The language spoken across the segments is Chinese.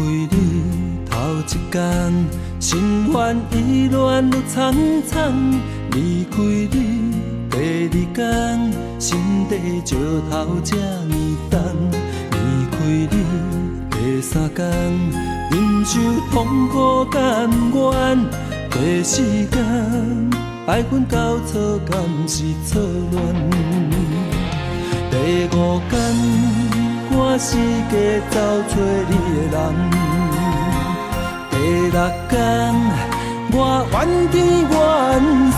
开你头一天，心烦意乱愈惨惨。离开你第二天，心底石头这呢重。离开你第三天，忍受痛苦甘愿。第四天，爱阮交错，敢是错乱。第五天。 我四界找找你的人，第六天我怨天怨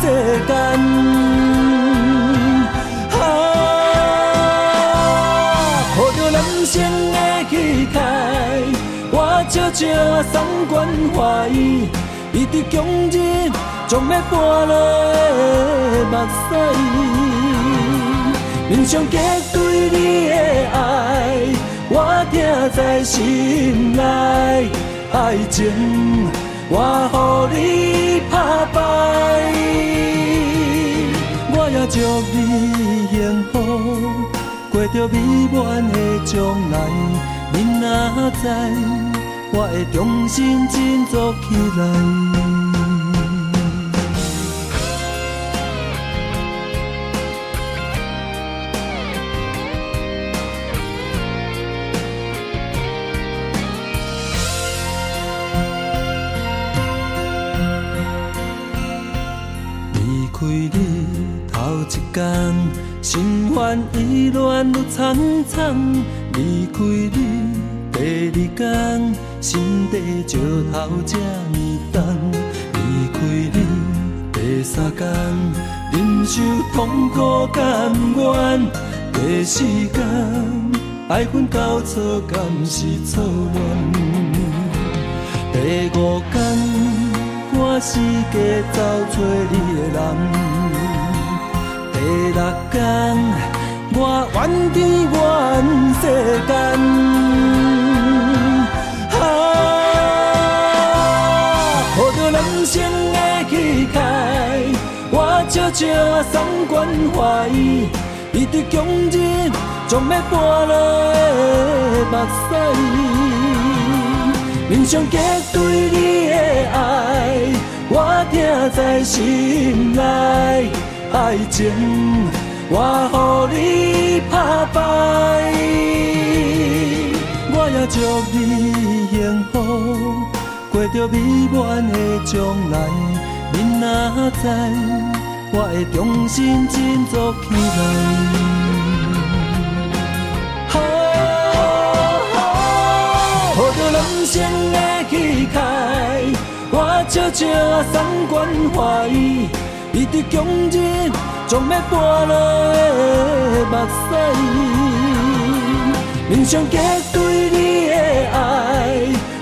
世间，啊，抱着人生的气概，我笑笑送关怀，一直强忍将要跌落的目屎，面上结对你的爱。 我疼在心内，爱情我予你打败，我也祝你幸福，过着美满的将来。明仔载我会重新振作起来。 开你头一天，心烦意乱愈惨惨。离开你第二天，心底石头这呢重。离开你第三天，忍受痛苦甘愿。第四天，爱恨交错，敢是错乱。第五天。 我四界找找你的人，第六天我怨天怨世间，啊，抱着人生的气概，我笑笑送关怀，一直强忍将要跌落的目屎，面上结对你的爱。 我疼在心内，爱情我予你打败。我也祝你幸福，过着美满的将来。明仔载我会重新振作起来。啊，抱着人生的期待。 我笑笑送关怀，一直强忍将要跌落的目屎，面上结对你的爱，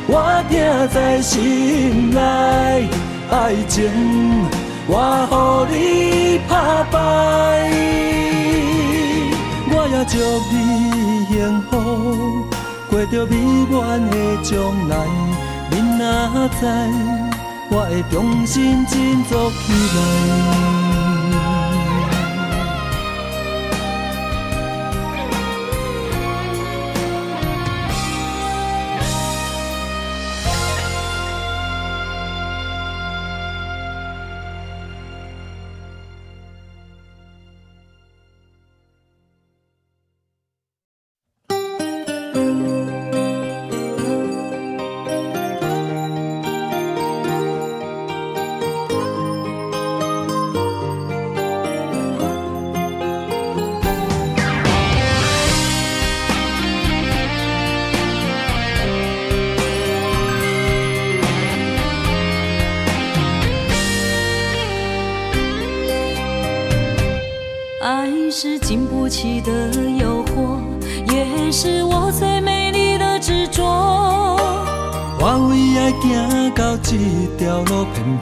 我疼在心内，爱情我予你打败，我也祝你幸福，过着美满的将来。 明仔载，我会重新振作起来。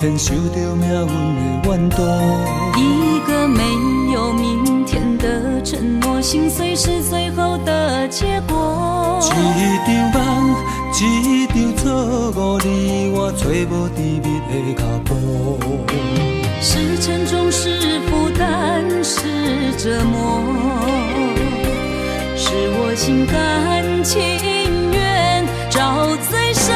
偏受着命运的怨毒，一个没有明天的承诺，心碎是最后的结果。一场梦，一场错误，你我找无甜蜜的脚步。是沉重，是负担，是折磨，是我心甘情愿。找最受。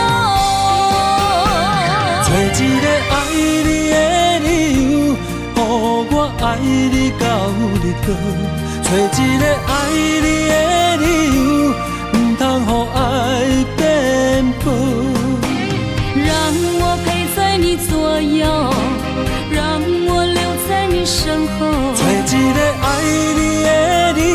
找一个爱你的理由，予我爱你到日落。找一个爱你的理由，唔通予爱变薄。让我陪在你左右，让我留在你身后。找一个爱你的理由。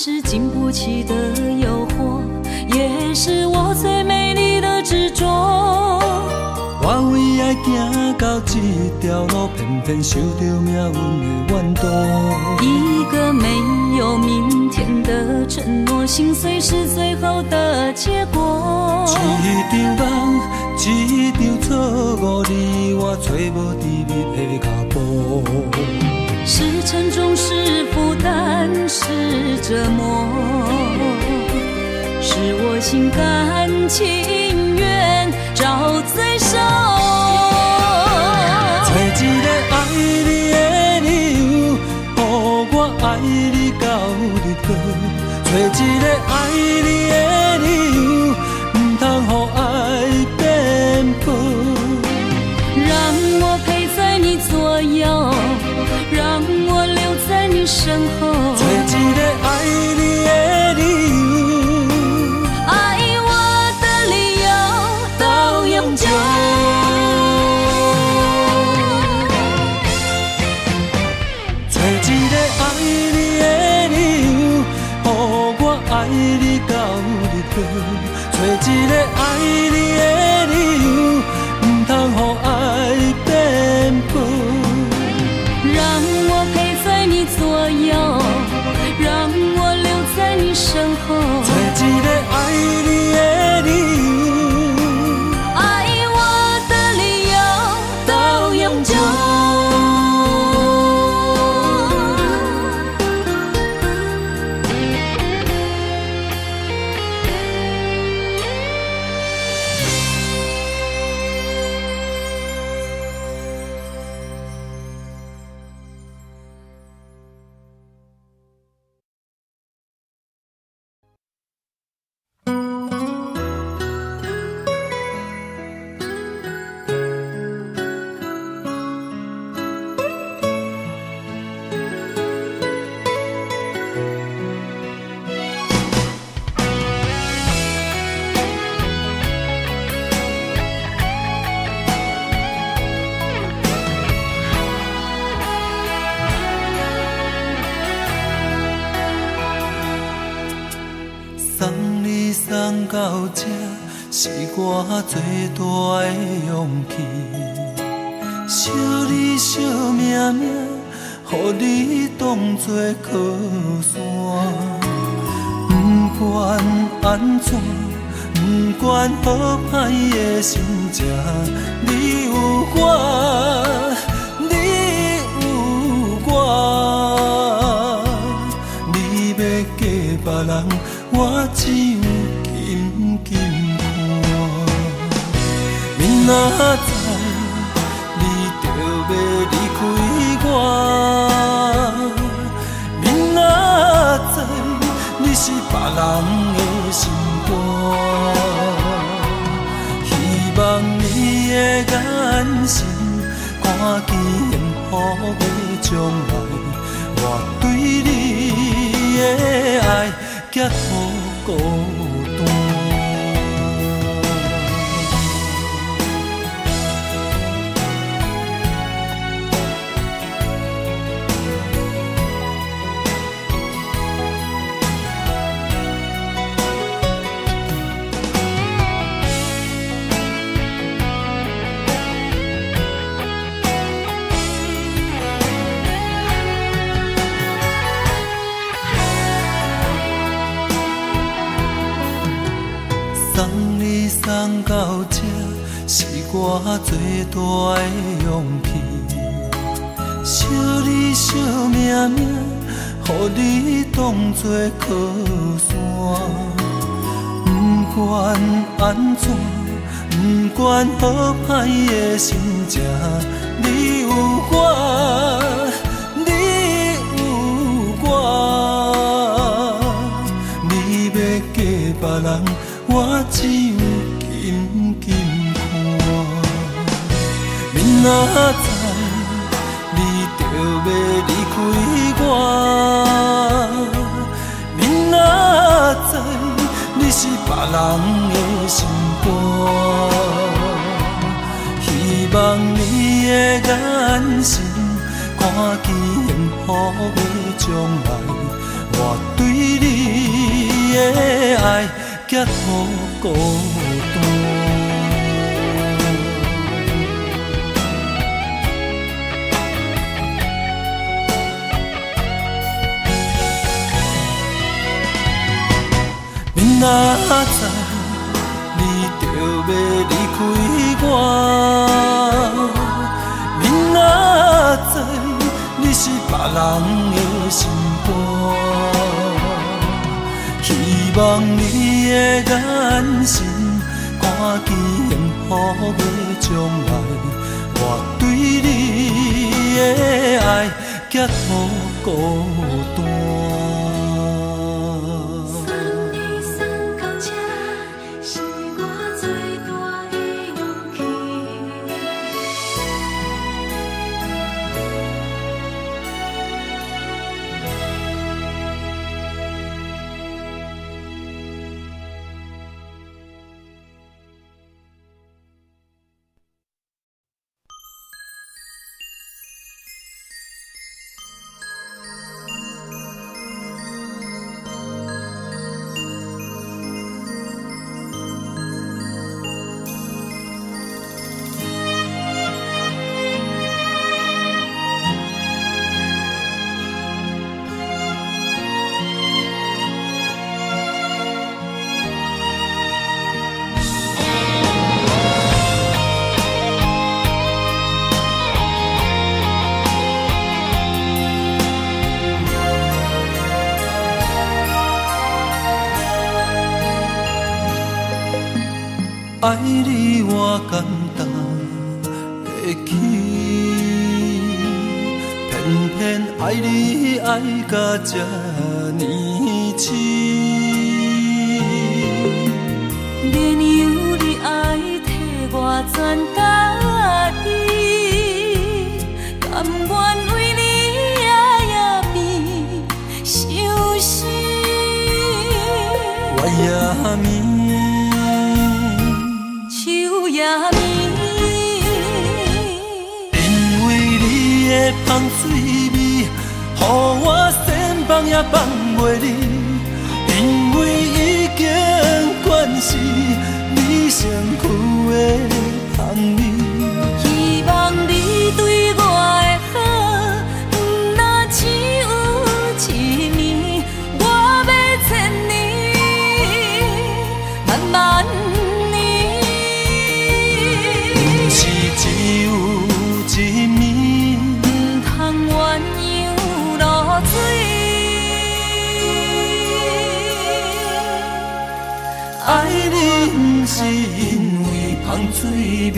是经不起的诱惑，也是我最美丽的执着。我为爱行到这条路，偏偏受着命运的怨毒。一个没有明天的承诺，心碎是最后的结果。一场梦，一场错误，你我找无甜蜜的脚步。 是沉重，是负担，是折磨，是我心甘情愿找罪受。找一个爱你的理由，予我爱你到日落。找一个爱你的理由，唔通予爱变薄。让我陪在你左右。 让我留在你身后，找一个爱你的理由，爱我的理由到永久。找一个爱你的理由，予我爱你到日落。找一个爱你的理由，唔通予爱变薄。 让我陪在你左右，让我留在你身后。找一个爱你的理由，爱我的理由到永久。最大的勇气，惜你惜命命，予你当作靠山。不管安怎，不管好歹的心情，你有我，你有我。你要嫁别人，我只有紧紧。 哪知你就要离开我？明仔载你是别人的心肝，希望你的眼神看见幸福的将来，我对你的爱绝不孤单。送你送到这，是我最大的勇气。惜你惜命命，予你当作靠山。不管安怎，不管好歹的心情，你有我，你有我。你要嫁别人，我只有紧紧看。明仔。 就要离开我，明仔载你是别人的心肝，希望你的眼神看见幸福的将来，我对你的爱绝无孤单。 明仔载你就要离开我，明仔载你是别人的心肝，希望你的眼神看见幸福的将来，我对你的爱绝无孤单。 爱你我简单会起，偏偏爱你爱到这呢痴。免由你爱替我全家己，甘愿为你夜夜变相思。我夜暝。 香水味，予我千放也放袂离，因为已经惯是你身躯的香味。希望你对我的好，若只有一年，我要千年慢慢年。不是只有一年。 爱你不是因为香水味。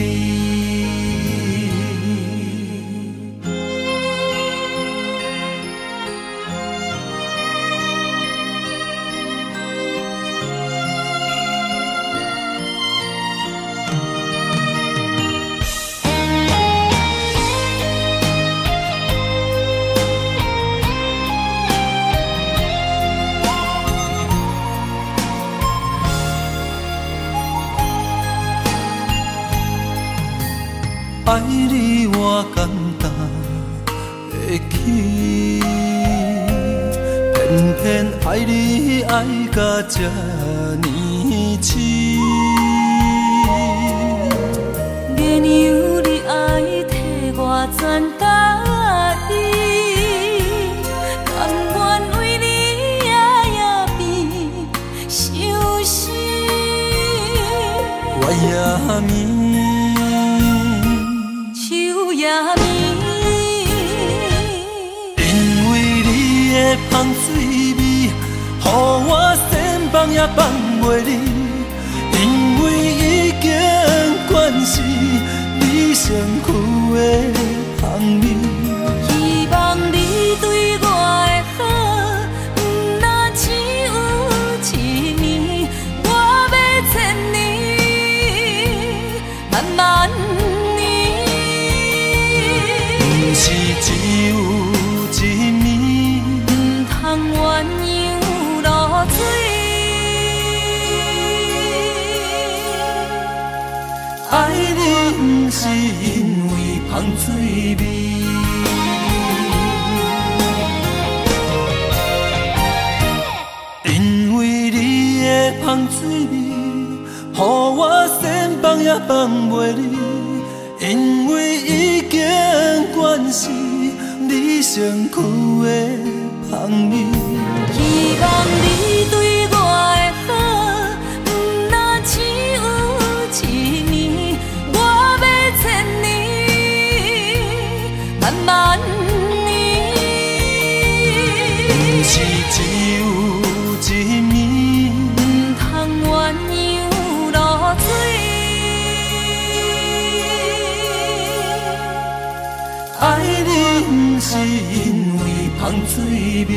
爱你我简单会起，偏偏爱你爱到这呢痴。免由你爱替我全家己，甘愿为你夜夜变相思。夜暝，秋夜暝，因为你的香水味，予我千放也放袂离，因为已经惯习你身躯的香味。 是因为香水味。 因为你的香水味，予我千放也放袂离。因为已经惯习你身躯的香味，希望你对我的好，不若只有一年。 慢念，不是只有一暝，不通鸳鸯落水。爱你不是因为香水味。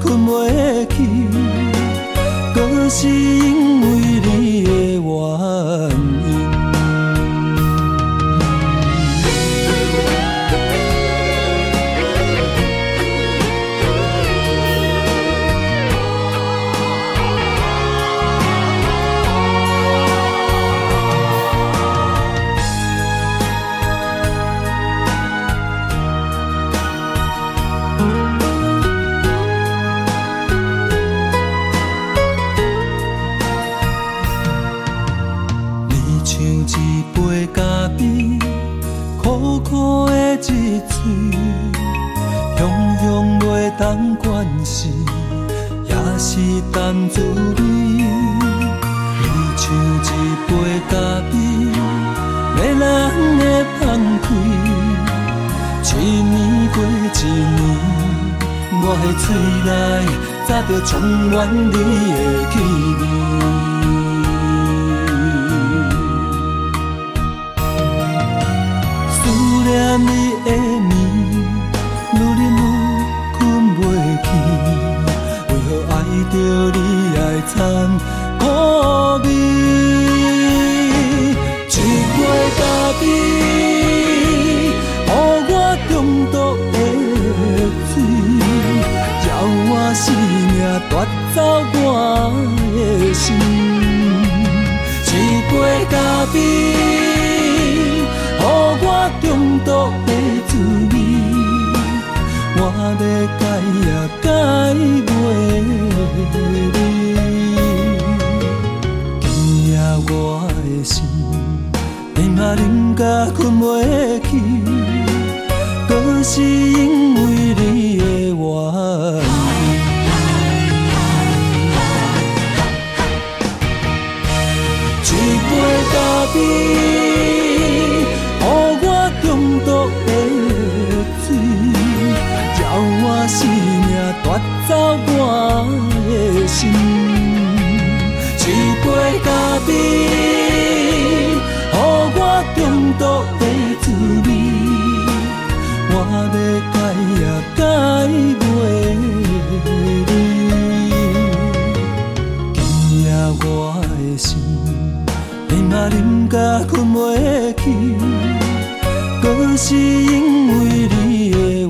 走我的心，一杯咖啡，予我中毒的滋味，我要改也改袂离。今夜我的心，饮啊饮甲困袂去，都是因为你的我。 咖啡，予我中毒的水，照我性命夺走我的心。一杯咖啡，予我中毒的滋味，我要改也改袂离。今夜我的心。 啊，饮甲睏袂去，都是因为你的原因。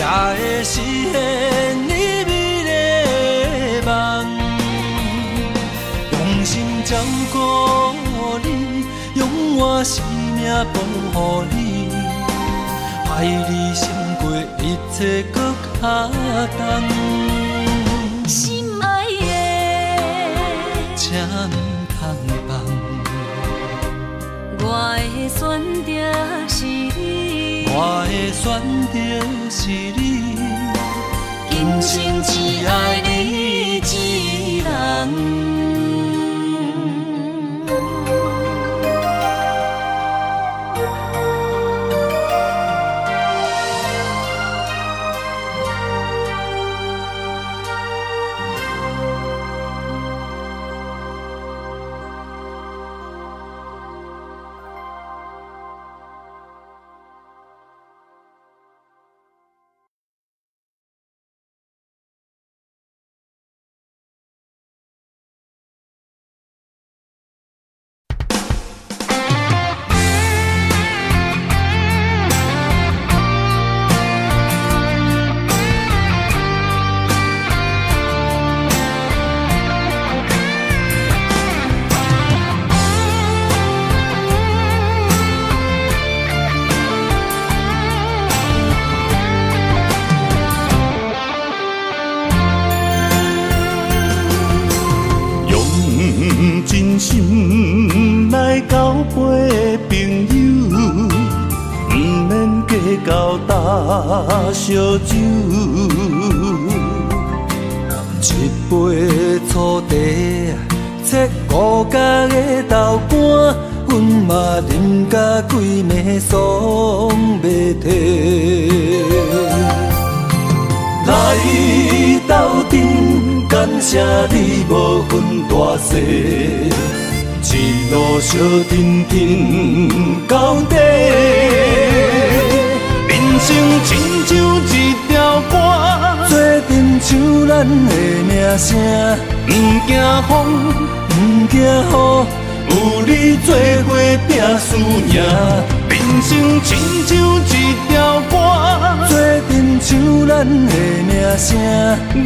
也会实现你。掌掴你，用我生命保护你，害你心过一切搁较重。心爱的，请毋通放。我的选择是你，我的选择是你，今生只爱你一人。 烧酒，一杯粗茶，切五角的豆干，阮嘛饮甲规暝爽袂停。来斗阵，感谢你无分大小，一路相挺挺到底。 人生亲像一条歌，做阵唱咱的名声，不惊风，不惊雨，有你做伙拼输赢。人生亲像一条歌，做阵唱咱的名声，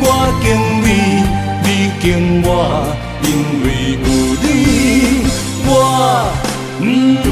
我敬你，你敬我，因为有你，我不惊。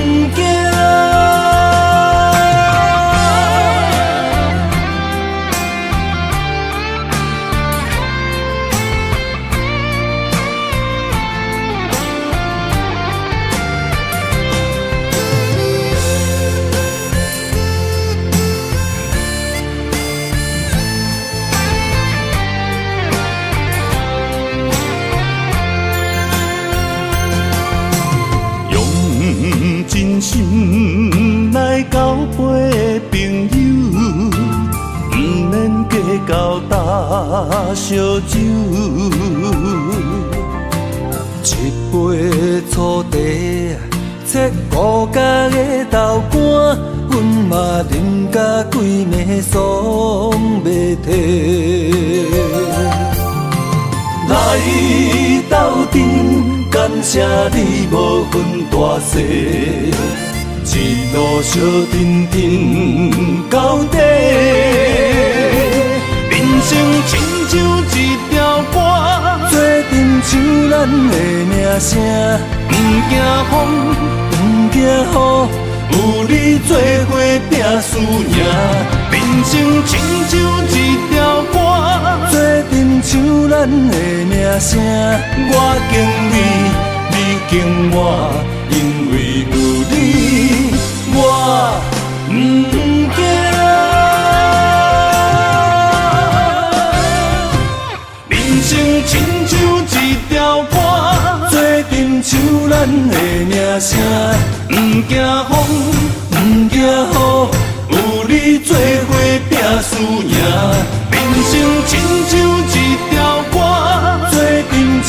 心来交杯朋友，不免计较干烧酒。一杯粗茶，切五角的豆干，阮嘛饮甲规暝爽袂停。来斗阵。 感谢你无分大小，一路相挺挺到底。人生亲像一条歌，做阵唱咱的名声，不惊风，不惊雨。 有你做伙拼输赢，人生亲像一条歌，做阵唱咱的名声。我敬你，你敬我，因为有你，我不惊。人生亲像一条歌，做阵唱咱的名声。 不惊风，不惊雨，有你做伙拼输赢。人生亲像一条歌，做阵唱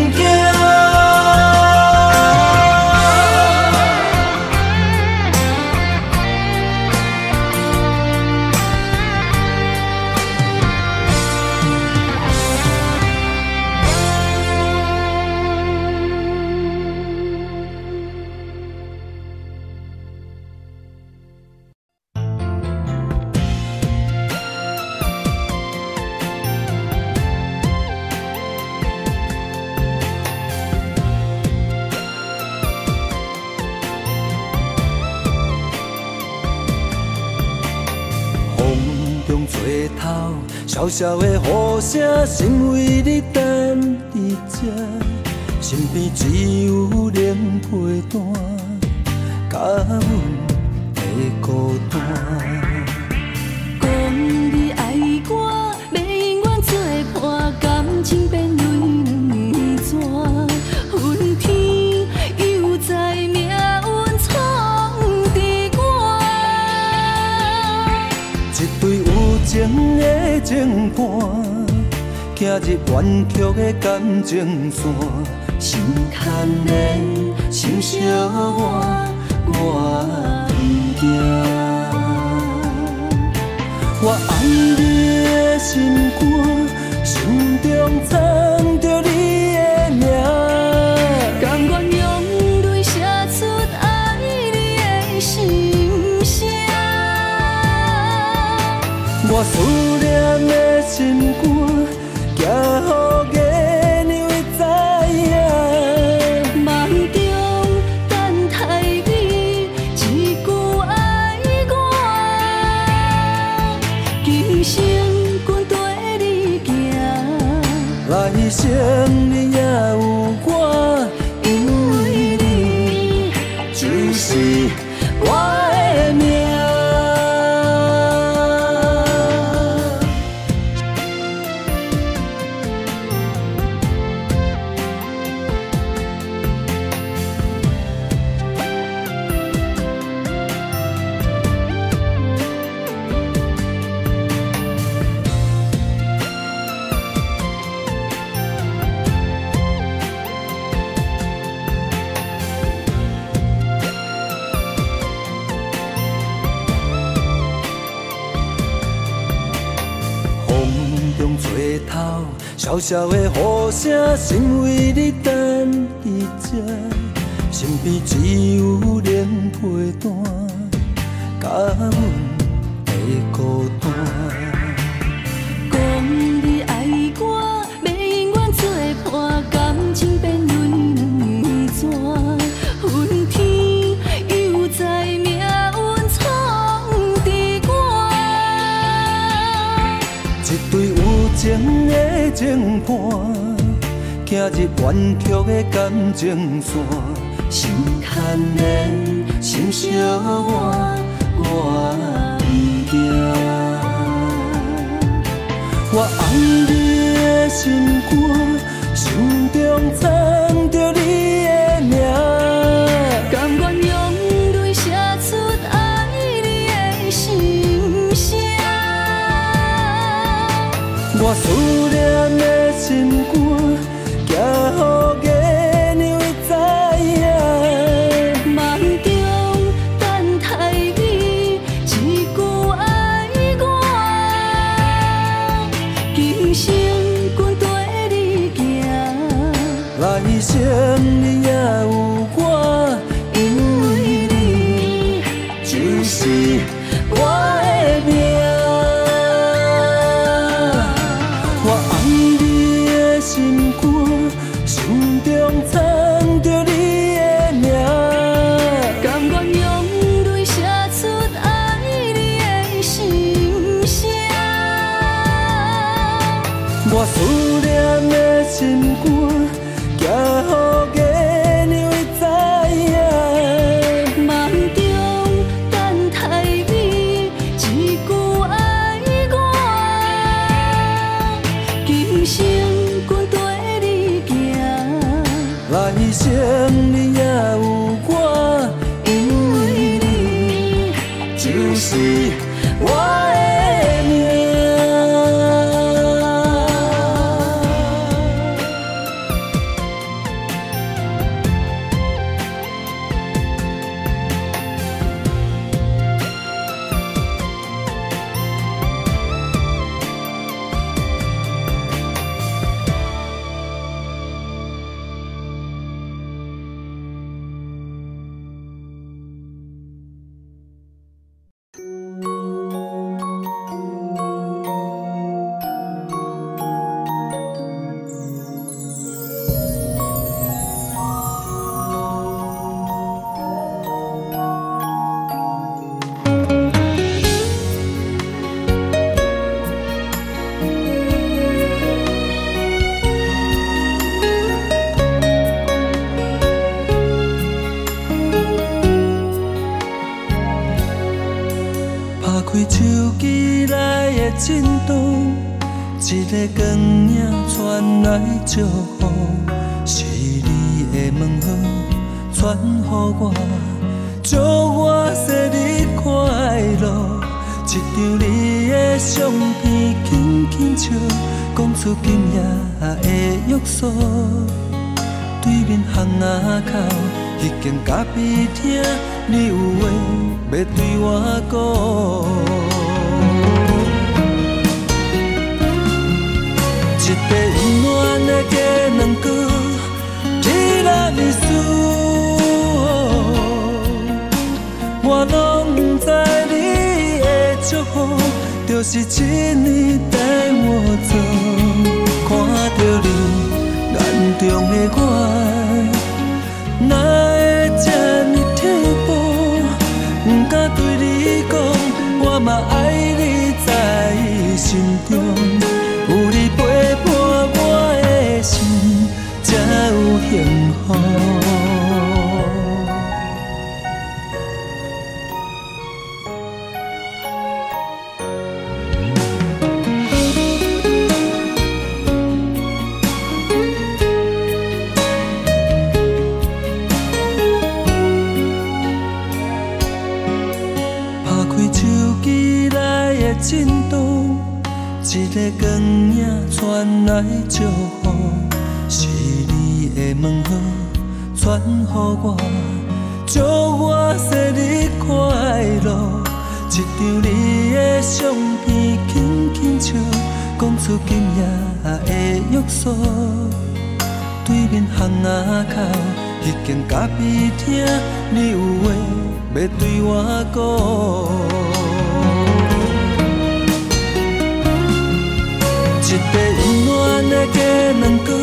做头，小小的雨声，心为你等在这，身边只有冷陪伴，甲阮的孤单。讲你爱我，要永远做伴，感情变蕊两字纸，云天又在命运创治我。一对有情的情伴，行入弯曲的感情线。 心牵连，心相偎，我不惊。我爱你的心肝，心中藏着你的名。甘愿用泪写出爱你的心声。我思念的心肝，行予。 生你也有我，因为你就是我的命。小小的雨声，心为你等在这，身边只有冷陪伴，甲阮的孤单。讲你爱我，要永远做伴，感情变蕊两字纸，云天又在命运创治我。一对有情的。 情伴，行入弯曲的感情线，心牵连，心相偎，我不惊。我爱你的心肝，心中藏着你的名。甘愿用泪写出爱你的心声。我思念。 心肝，行予月娘知影。梦中等待你一句爱我，今生跟跟你行，来生你也有我，因为你就是我。 我思念的心肝，行予月娘知影。梦中等待你一句爱我，今生跟跟你行，来生你也有我，因为你就是我。开手机内的震动，一个光影传来祝福，是你的问候传予我，祝我生日快乐。一张你的相片，轻轻笑，讲出今夜的约束。对面巷仔口。 一间咖啡厅，你有话要对我讲。一个温暖的鸡卵糕，你若未输，我拢不知你的祝福，就是这呢带我走。看到你眼中的我。 哪会这呢天薄？不敢对你讲，我嘛爱你在心中。有你陪伴我的心，才有幸福。震动，一个光影传来祝福，是你的问候传予我，祝我生日快乐。一张你的相片，轻轻笑，讲出今夜的约束。对面巷仔口一间咖啡厅，你有话要对我讲。 一个温暖的鸡卵糕，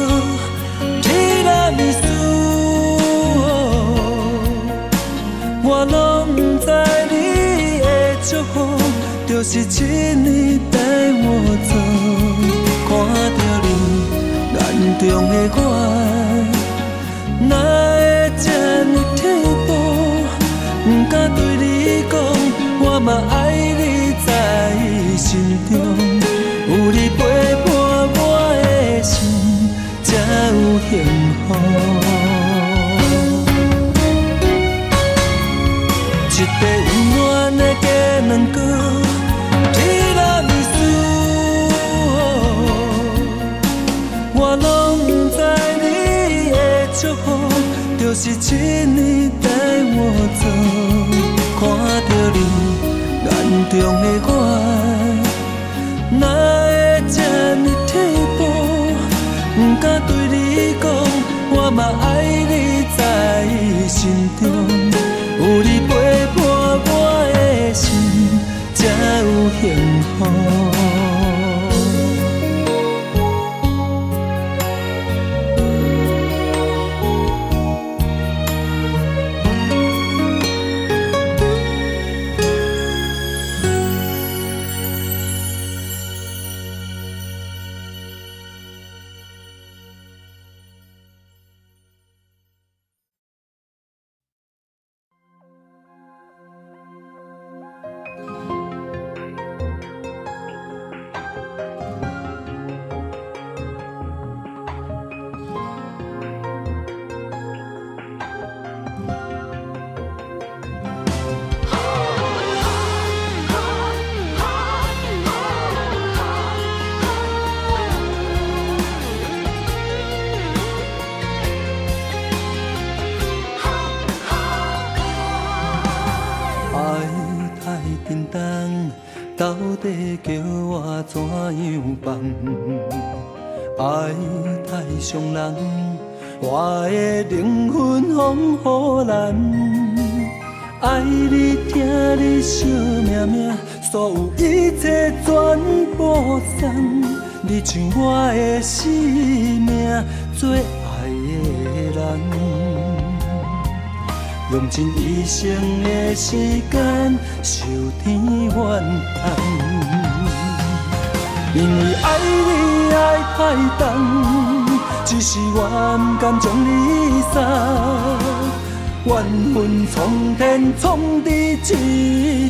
你若未输，我拢不知你的祝福，就是这呢带我走。看到你眼中的我，哪会这呢天薄？不敢对你讲，我嘛爱你在心中。 有你陪伴我的心，才有幸福。一个温暖的鸡卵糕，你若未输，我拢不知你的祝福，就是这呢带我走。看到你眼中的我。 哪会这呢天薄？不敢对你讲，我嘛爱你在心中。有你陪伴我的心，才有幸福。 伤人，我的灵魂风雨难。爱你疼你惜命命，所有一切全部送。你像我的生命，最爱的人。用尽一生的时间，受天怨恨。因为爱你爱太重。 只是我不甘将你杀，緣分苍天创在痴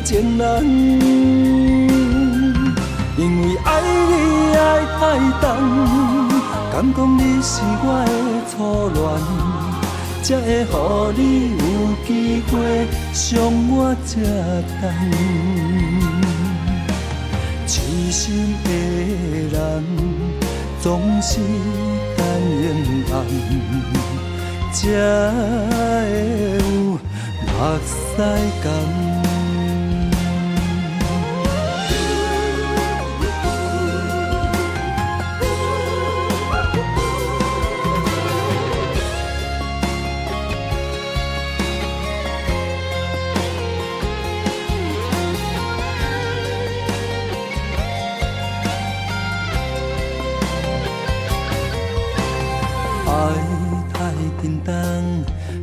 情人，因为爱你爱太重，敢讲你是我的初恋，才会乎你有机会伤我这重。痴心的人总是等缘分。 才会有目屎干。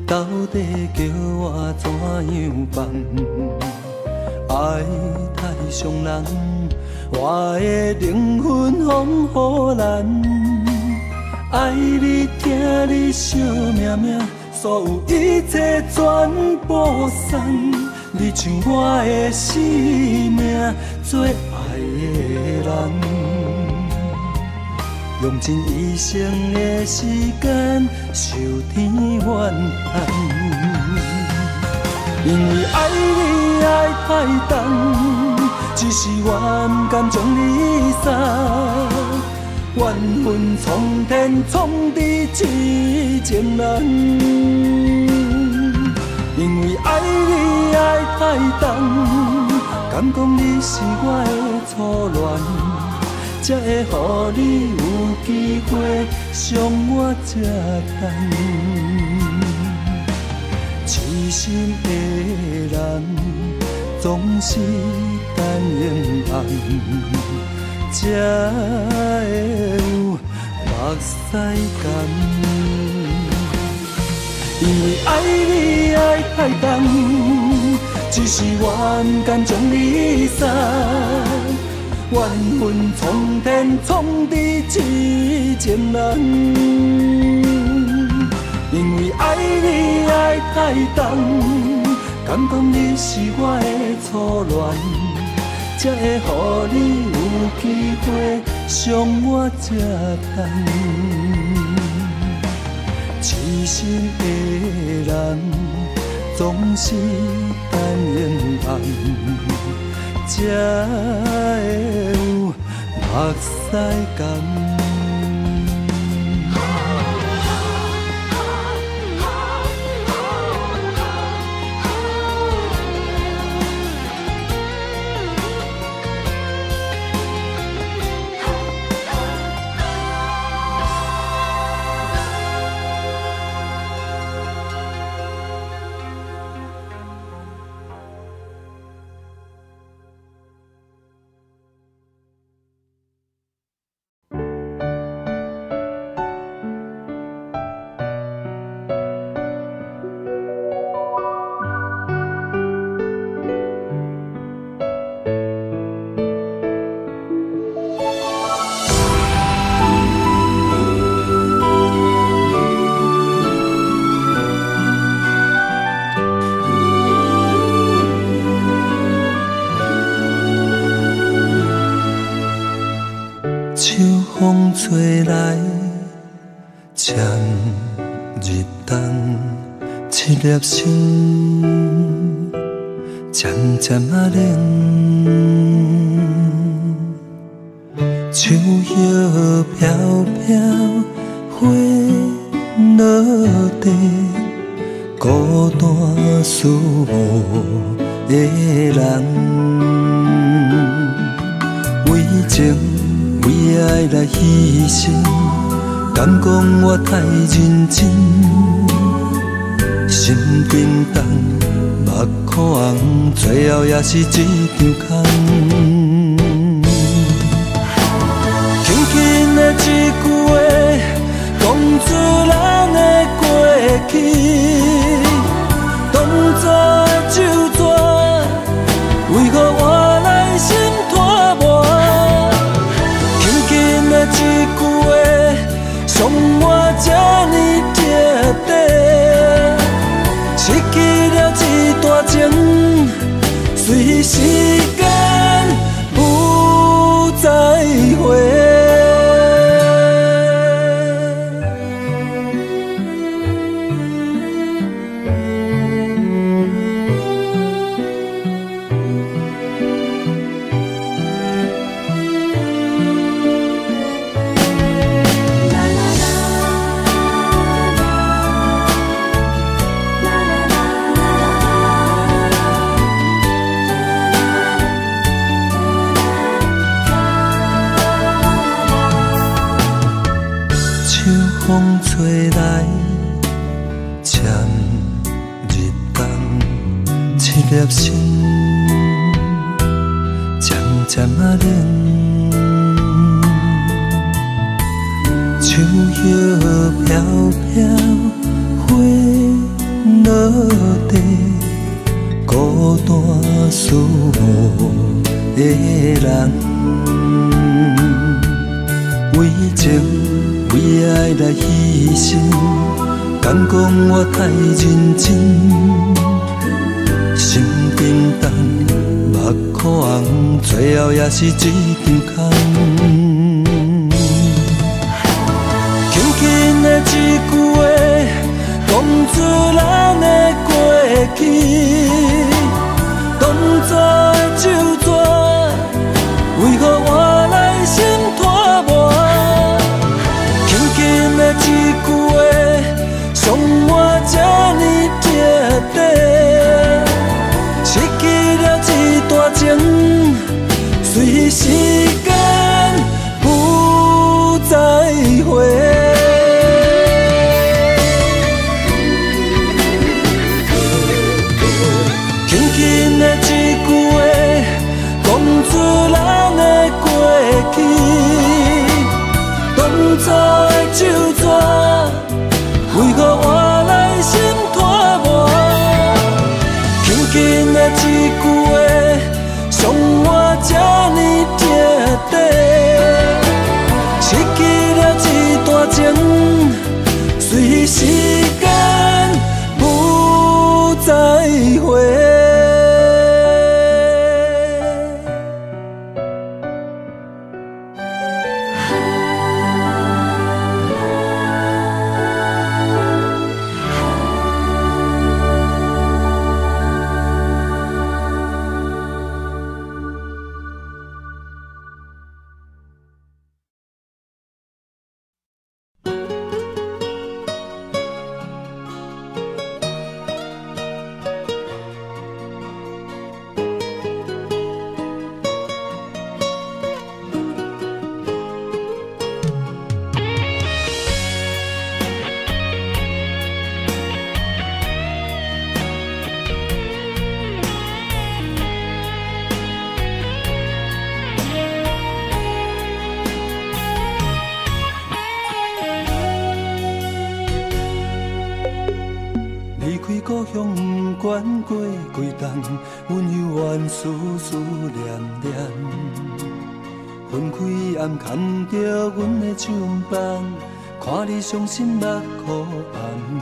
到底叫我怎样放？爱太伤人，我的灵魂放乎咱。爱你疼你惜命命，所有一切全部送。你像我的生命，最爱的人，用尽一生的时间。 受天怨恨，因为爱你爱太重，只是我不甘将你杀。缘分苍天创在痴情人，因为爱你爱太重，敢讲你是我的初恋。 才会乎你有机会伤我这重。痴心的人总是等缘分，才会有目屎干。因为爱你爱太重，只是我不甘将你杀。 缘分苍天创在痴情人，因为爱你爱太重，敢讲你是我的初恋，才会乎你有机会伤我这重。痴心的人总是等缘分。 才会有目屎干。粒心渐渐啊冷，树叶飘飘，花落地，孤单思慕的人，为情为爱来牺牲，敢讲我太认真。 心沉重，目眶红，最后也是一场空。轻轻的一句话，讲出咱的过去，当作酒醉，为何换来心拖磨？轻轻的一句话，伤我这呢彻底。 Chicken. 时间不再回。 风吹来，渐日冬，一粒心渐渐啊冷。秋叶飘飘，花落地，孤单思念的人，为情。 为爱来牺牲，敢讲我太认真，心沉重，目眶红，最后也是一场空。轻轻的一句话，讲出咱的过去，当作的酒醉，为何换来心拖磨？ 一句话，伤我这呢彻底，失去了一段情，随时间不再回。 随时间不再回。伤心目眶红，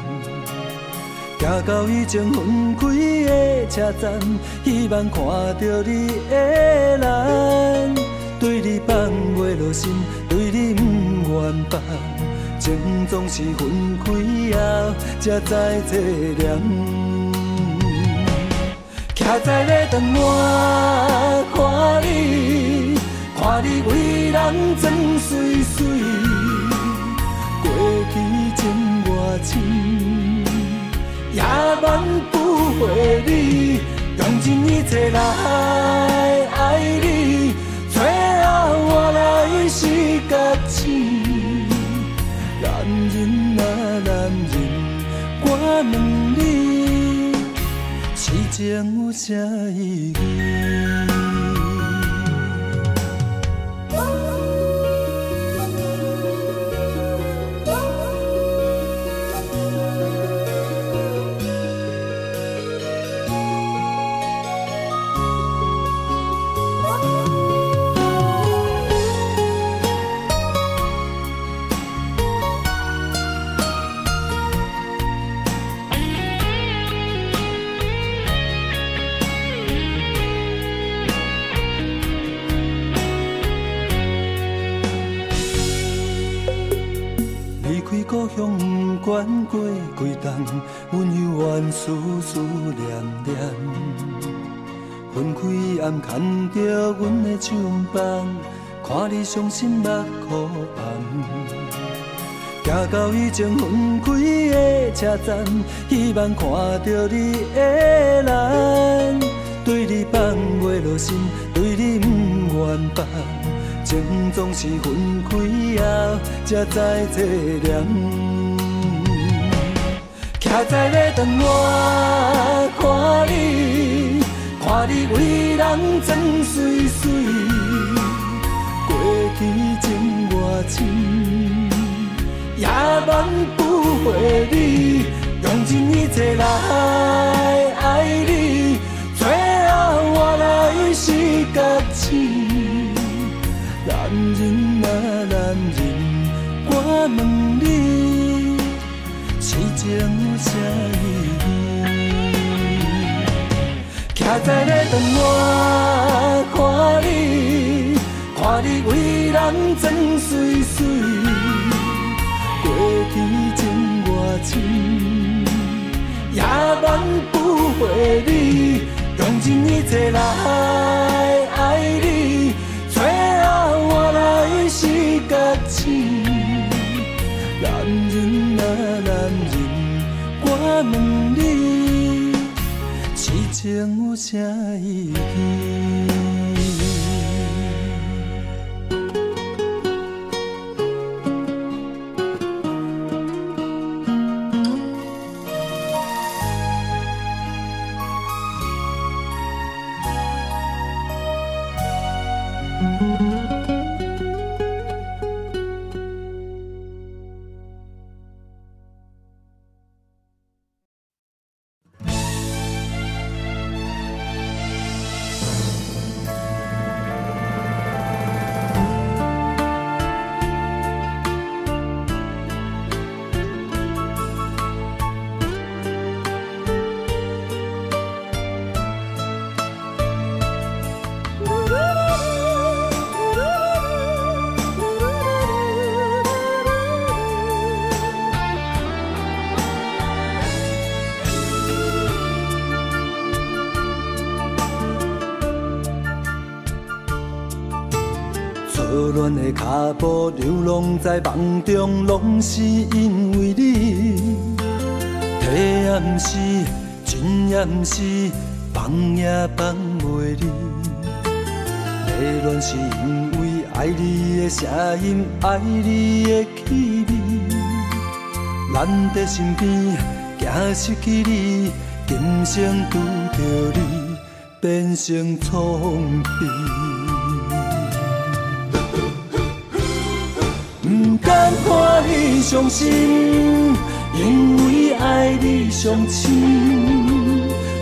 行到已经分开的车站，希望看到你的人，对你放袂落心，对你不愿放，情总是分开后才知凄凉。徛在咧长外看你，看你为人装水水。 情也挽不回你，用尽一切来爱你，最后我来是决心。男人啊男人，我问你，痴情有啥意义？管过几冬，阮犹原思思念念。分开暗牵着阮的手放，看你伤心落雨红。行到已经分开的车站，希望看到你的人，对你放袂落心，对你不愿放。 情总是分开后，才知凄凉。徛在马长外看你，看你为人装水水，过去情偌深，也望不回你，用尽一切来爱你，最后我来是甲痴。 男人啊，男人，我问你，痴情有啥意？徛在马长外看你，看你为人装水水，过去情偌深，也挽不回你，用尽一切来爱你。 是觉醒，男人啊，男人，我问你，痴情有啥意义？ 脚步流浪在梦中，拢是因为你。体也毋是，情也毋是，放也放袂离。迷乱是因为爱你的声音，爱你的气味。咱在身边，惊失去你，今生拄着你，变成创悲。 不甘看你伤心，因为爱你上深。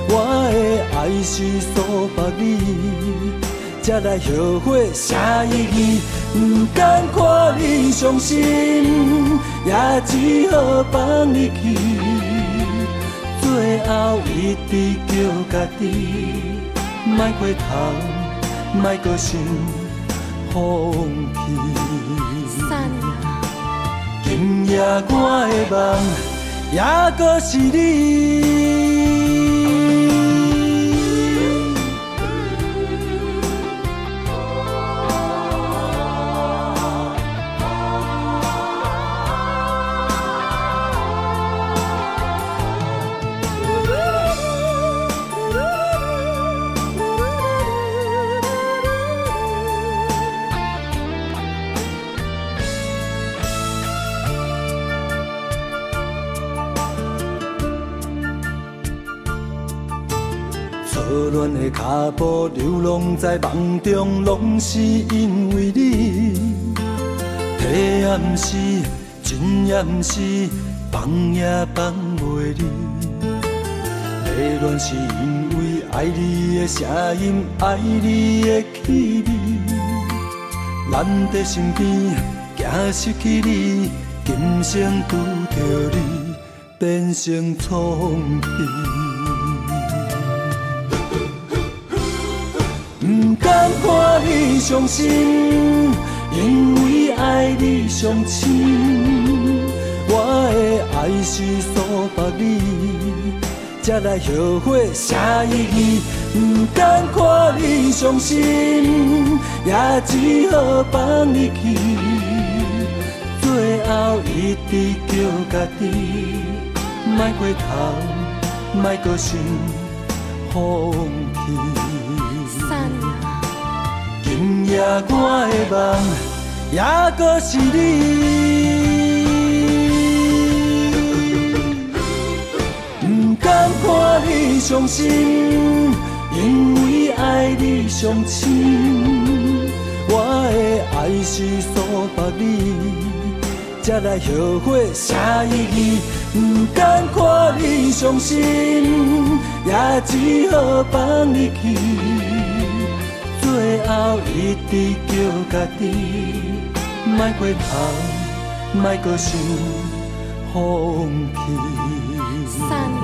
我的爱是束缚你，才来后悔啥意义？不甘看你伤心，也只好放你去。最后一直叫家己，莫过头，莫过想放弃。 今夜我的梦，还阁是你。的脚步流浪在梦中，拢是因为你。体也毋是，情也毋是，放也放袂离。迷乱是因为爱你的声音，爱你的气味。咱在身边，惊失去你，今生拄着你，变成创悲。 不甘看你伤心，因为爱你上深。我我的爱是数百米，才来后悔写日记，不甘看你伤心，也只好放你去。最后一直叫家己，莫过头，莫过心，放弃。今夜我的梦，也搁是你。 敢看你伤心，因为爱你上深。我的爱是数百里，才来后悔写日记。不敢看你伤心，也只好放你去。最后一直叫家己，莫过头，莫过心，放弃。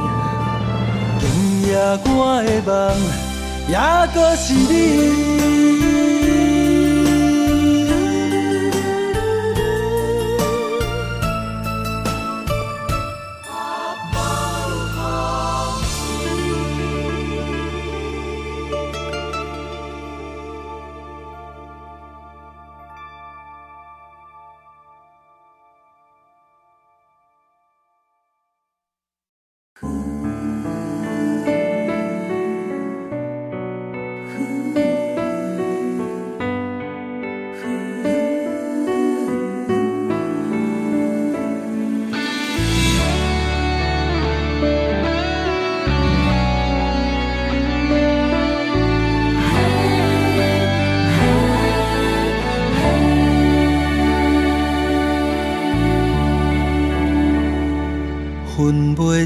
今夜我的梦，也搁是你。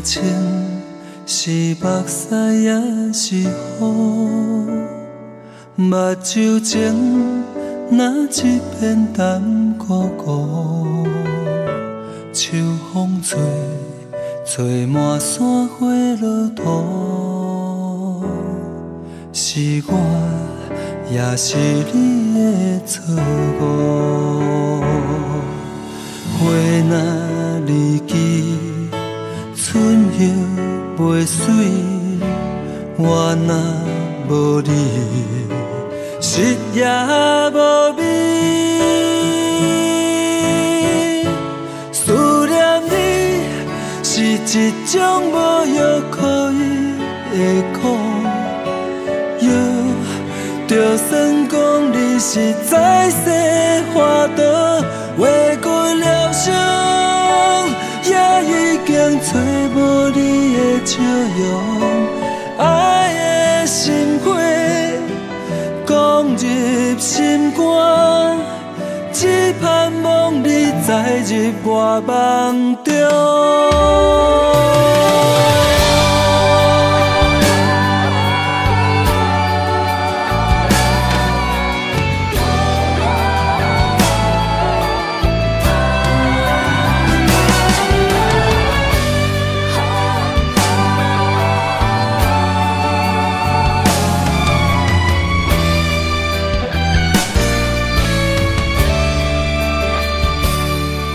清是目屎，也是雨。目睭前那一片淡糊糊，秋风吹，吹满山花落土。是我，也是你的错误。花若离枝。 春叶袂水，我若无你，食也无味。思念你是一种无药可医的苦，药就算讲你是在世花朵，划过了伤。 也已经找无你的笑容，爱的心火攻入心肝，只盼望你再入我梦中。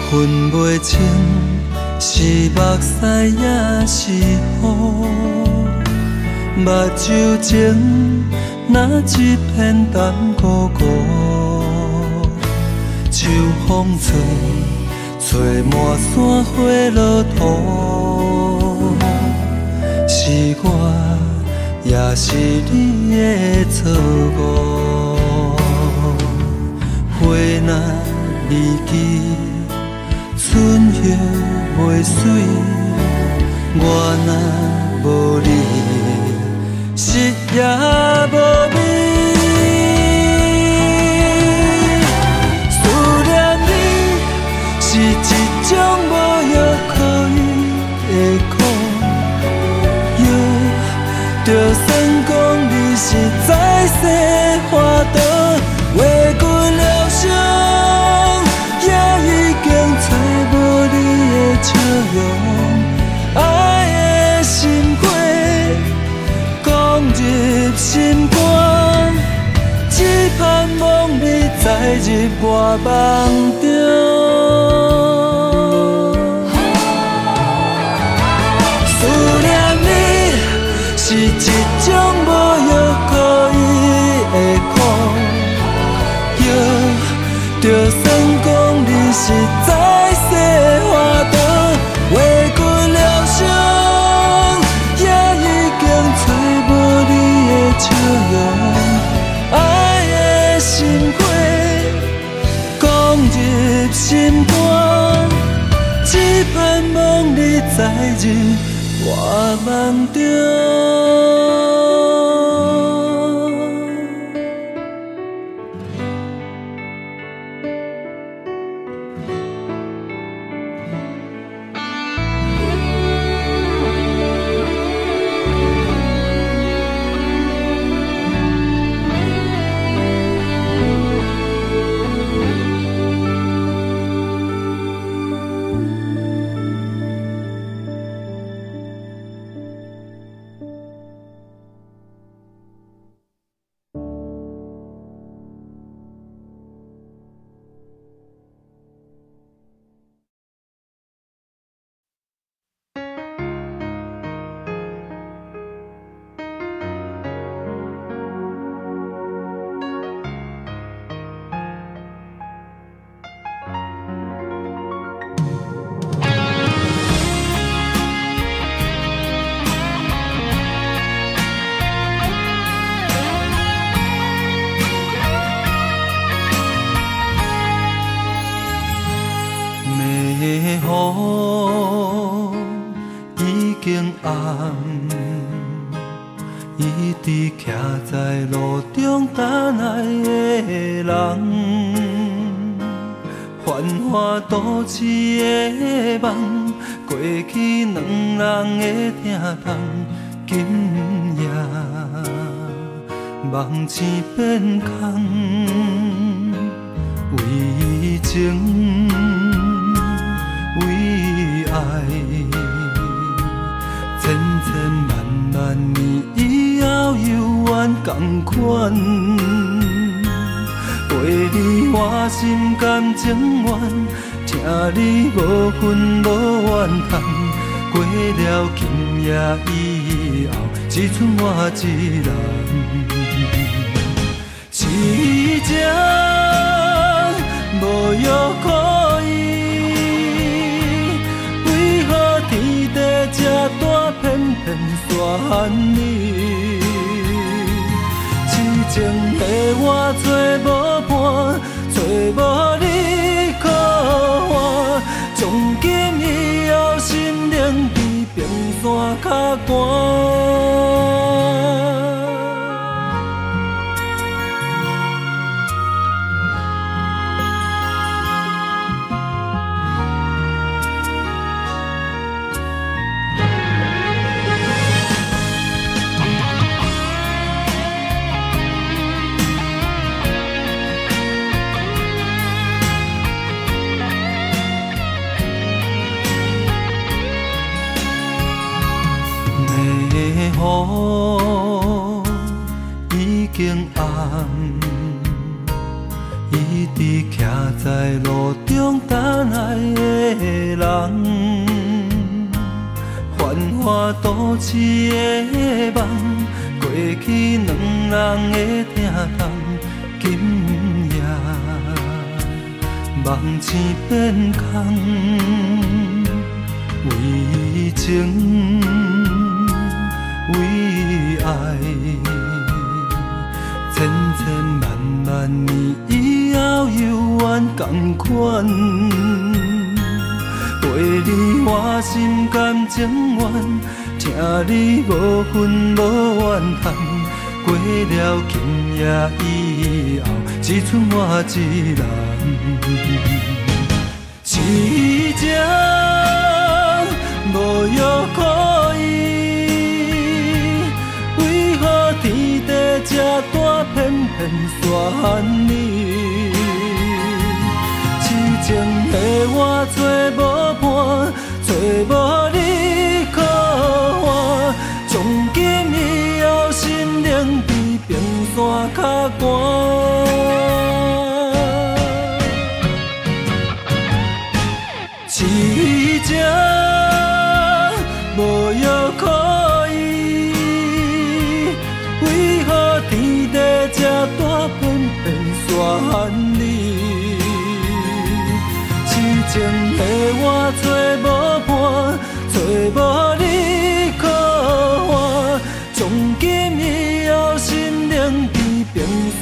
分袂清是目屎也是雨，目睭前那一片淡糊糊，秋风吹，吹满山花落土。是我，也是你的错误。花若离枝。 春叶袂水，我若无你，食也无味。思念你是一种无药可医的苦药，就算讲你是在世花朵，划过了伤，也已经找。 笑容，爱的心火攻入心肝，只盼望你再入我梦中。种无药膏伊的苦，药着算讲你是在世活倒，话过了伤，也已经找无你的笑容，爱的心火攻入心肝，只盼望你在日。 我梦中，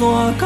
山较寒。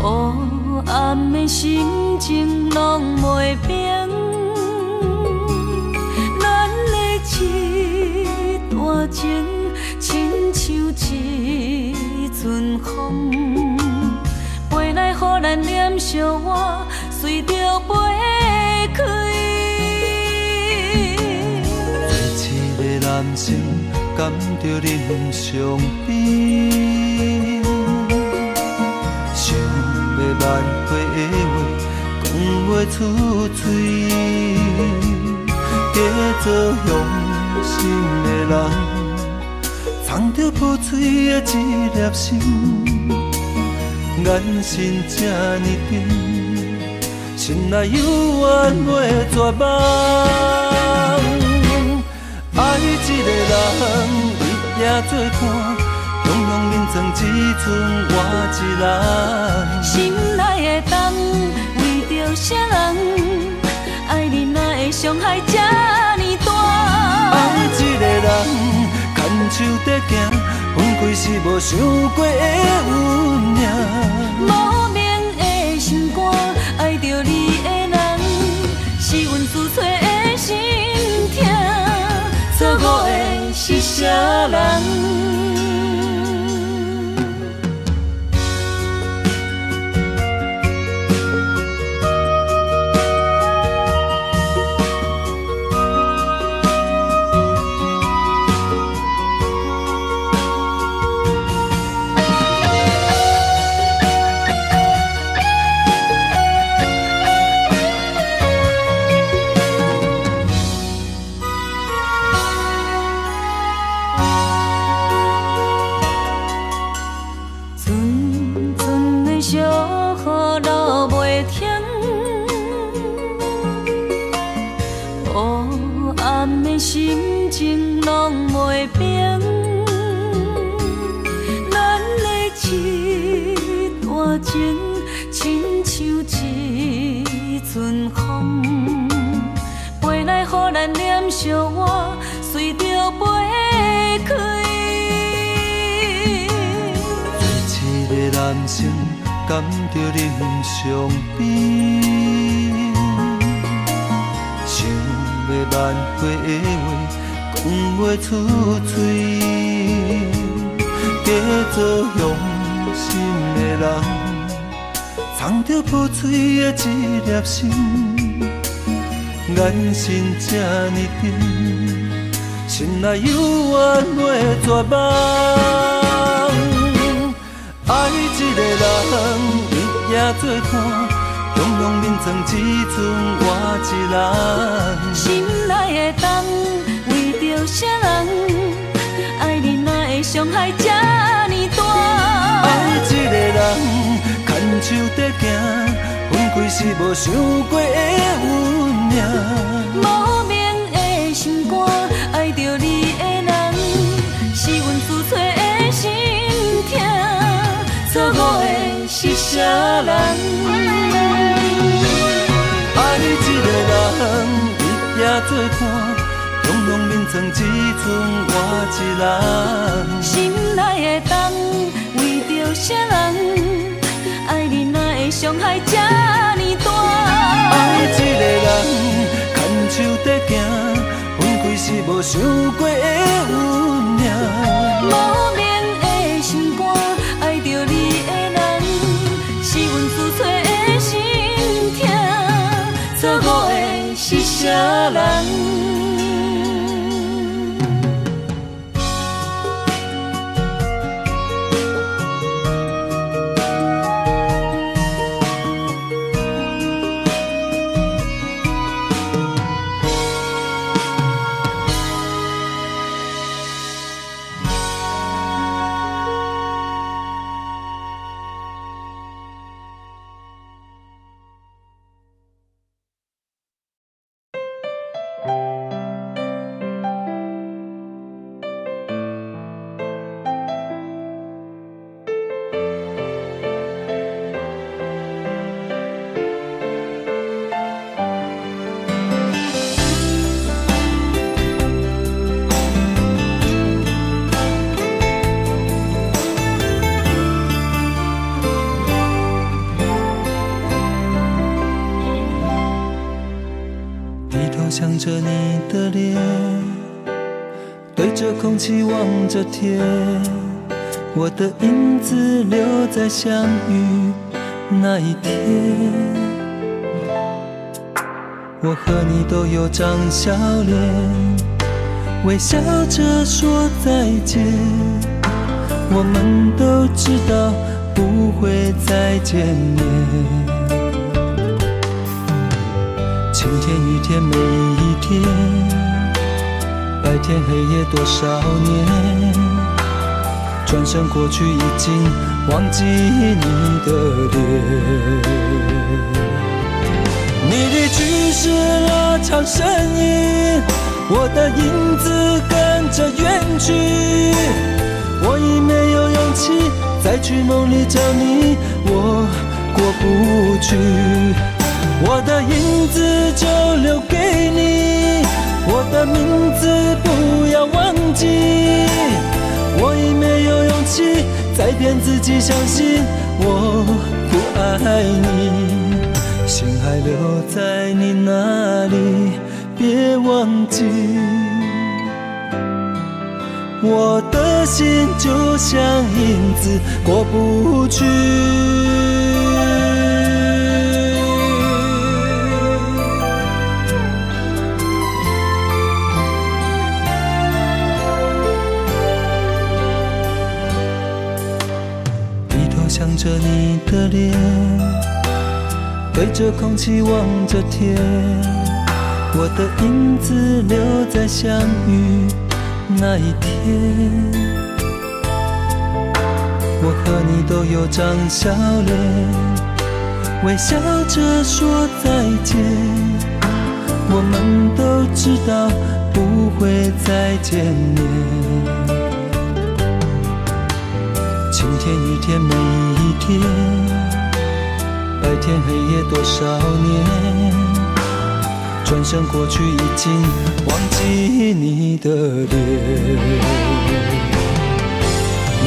无眠的心肝，爱着你的人，是阮自作的命。无眠的心肝，爱着你的伤害这呢大。爱一个人，牵手在行，分开是无想过的运命。无眠的心肝，爱着你的人，是阮自作的命。想着你的脸，对着空气望着天，我的影子留在相遇那一天。我和你都有张笑脸，微笑着说再见，我们都知道不会再见面。 晴天雨天每一天，白天黑夜多少年，转身过去已经忘记你的脸。你离去时拉长身影，我的影子跟着远去，我已没有勇气再去梦里找你，我过不去。 我的影子就留给你，我的名字不要忘记。我已没有勇气再骗自己相信我不爱你，心还留在你那里，别忘记。我的心就像影子过不去。 想着你的脸，对着空气望着天，我的影子留在相遇那一天。我和你都有张笑脸，微笑着说再见，我们都知道不会再见面。 晴天雨天每一天，白天黑夜多少年，转身过去已经忘记你的脸。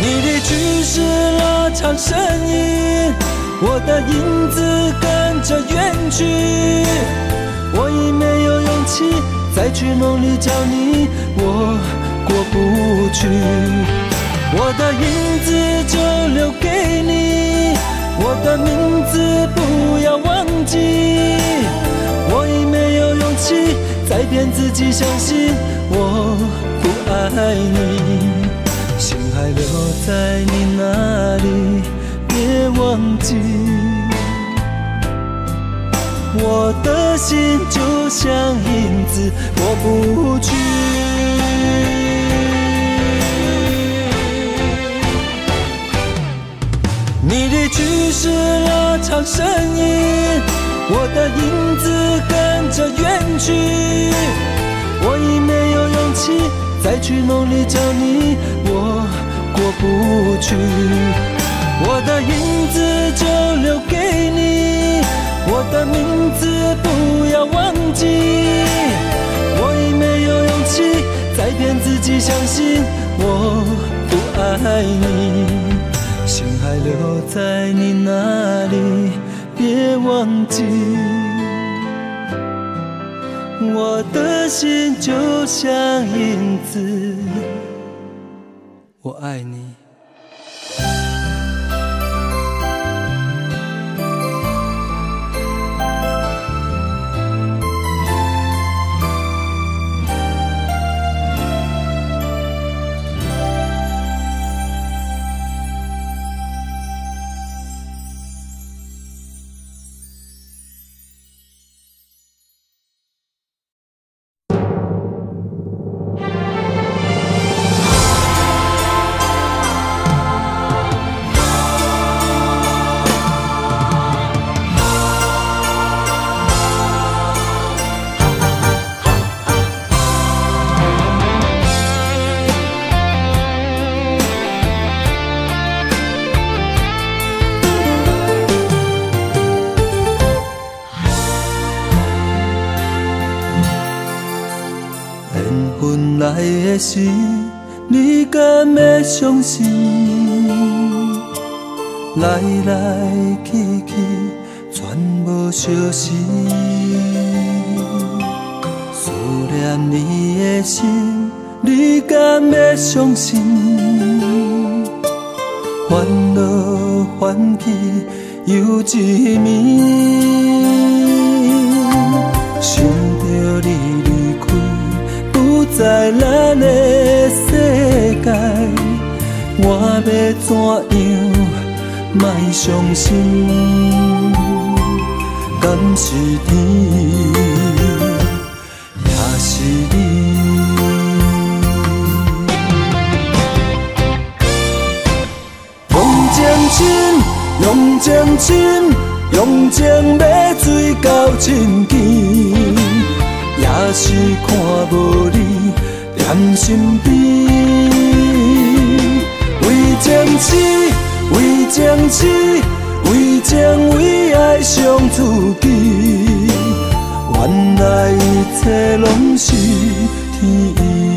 你离去时拉长身影，我的影子跟着远去，我已没有勇气再去梦里找你，我过不去。 我的影子就留给你，我的名字不要忘记。我已没有勇气再骗自己相信我不爱你，心还留在你那里，别忘记。我的心就像影子过不去。 你离去时拉长身影，我的影子跟着远去。我已没有勇气再去梦里找你，我过不去。我的影子就留给你，我的名字不要忘记。我已没有勇气再骗自己相信我不爱你。 心还留在你那里，别忘记。我的心就像影子，我爱你。 的事，你敢要相信？来来去去，全无相思。思念你的心，你敢要相信？翻落翻去又一暝，想着你离开，不在咱的世界，我要怎样莫伤心？敢是天？ 是你，用情深，用情深，用情要追到深更，也是看无你踮身边。为情痴，为情痴，为情为爱伤自己。 原来一切拢是天意。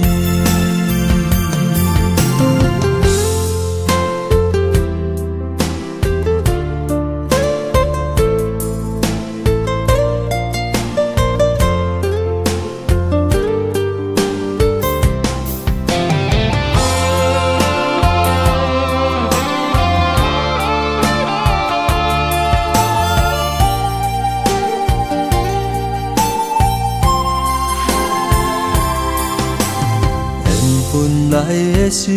是，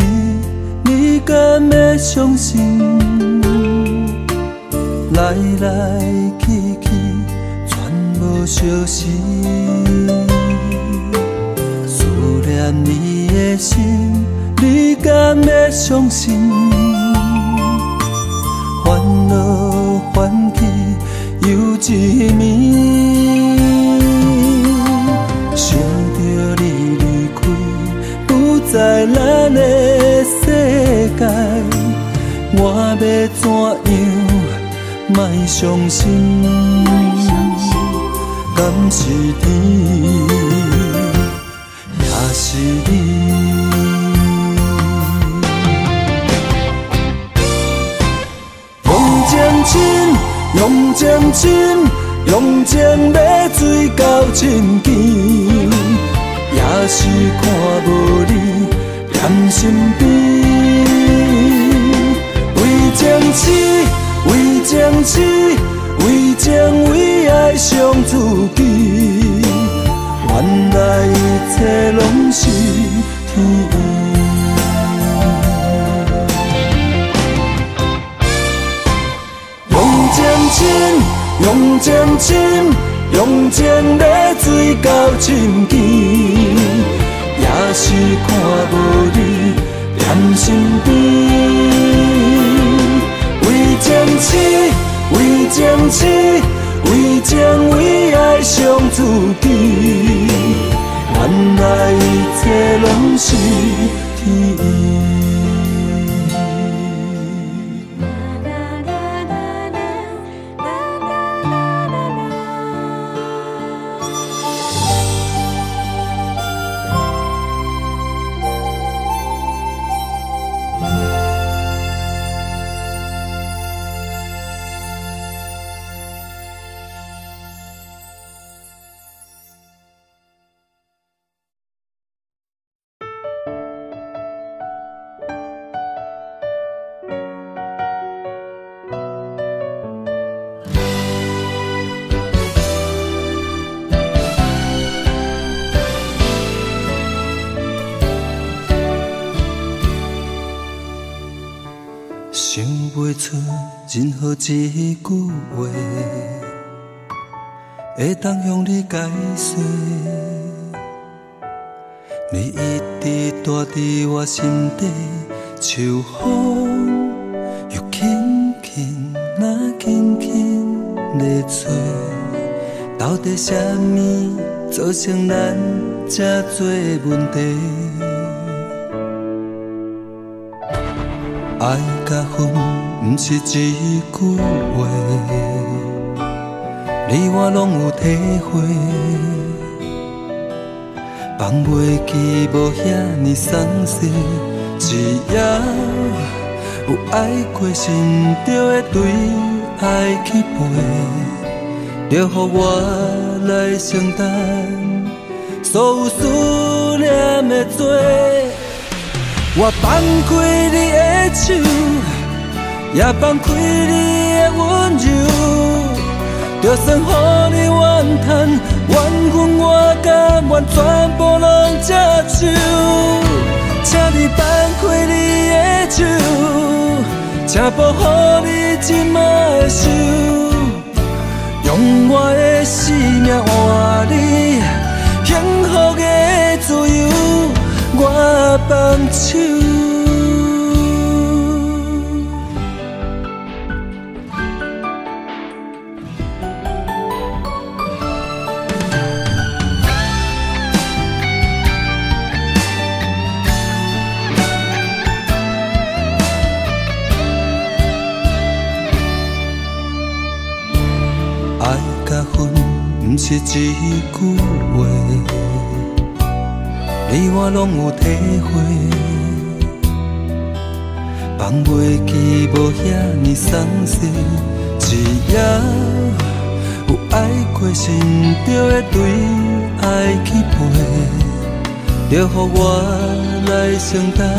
你敢要相信？来来去去，全无相识。思念你的心，你敢要相信？翻落翻去又一暝，想着你离开，不在咱。 我要怎样莫伤心？敢是天，也是你。用情深，用情深，用情要追到深更，也是看无你踮身边。 为情痴，为情痴，为情为爱伤自己。原来一切拢是天意。用情深，用情深，用情要追到深更，也是看无你踮身边。 为情痴，为情痴，为情为爱伤自己。原来一切拢是天意。 想袂出任何一句话，会当向你解释。你一直住伫我心底，像风又轻轻，那轻轻地吹。到底啥物造成咱这多问题？ 爱甲恨，毋是一句话，你我拢有体会。放袂记无遐尼松懈，只要有爱过，心就会对爱去陪，就予我来承担受思念的罪。我放开你的手，也放开你的温柔。就算乎你怨叹、怨恨，我甘愿全部拢接受。请你放开你的手，请保护你这马的手，用我的生命换你。 幸福的自由，我放手。爱甲恨，不是一句话。 你我拢有体会，放袂记无遐尼爽细，只要有爱过，心就会对爱去陪，就乎我来承担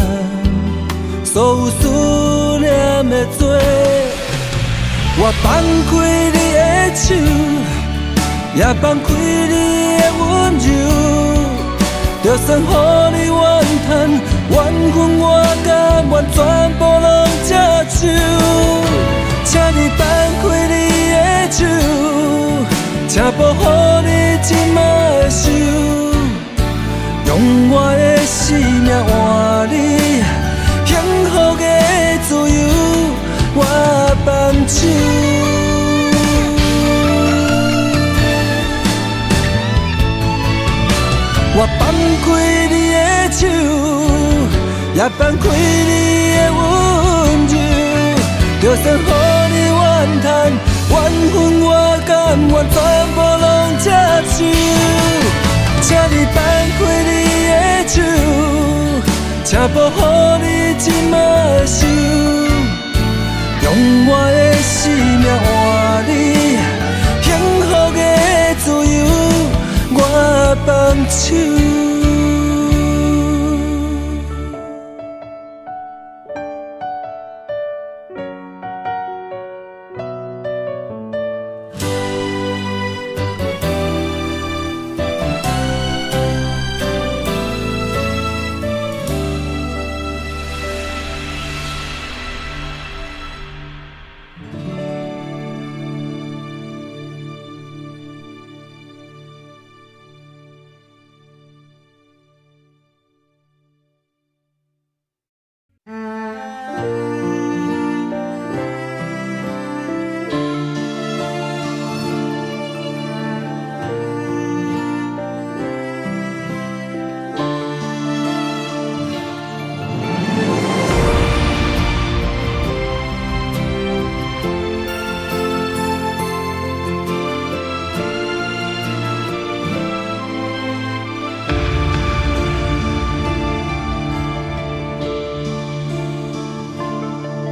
所有思念的罪。我放开你的手，也放开你的温柔。 就算乎你怨叹、怨恨，我甘愿全部拢接受。请你放开你的手，请保护你这马的手，用我的生命换你幸福的自由，我放手。 我放开你的手，也放开你的温柔。就算乎你怨叹、怨恨，我甘愿全部拢接受。请你放开你的手，请保护你这马的手，用我的生命换你幸福的自由。 我放手，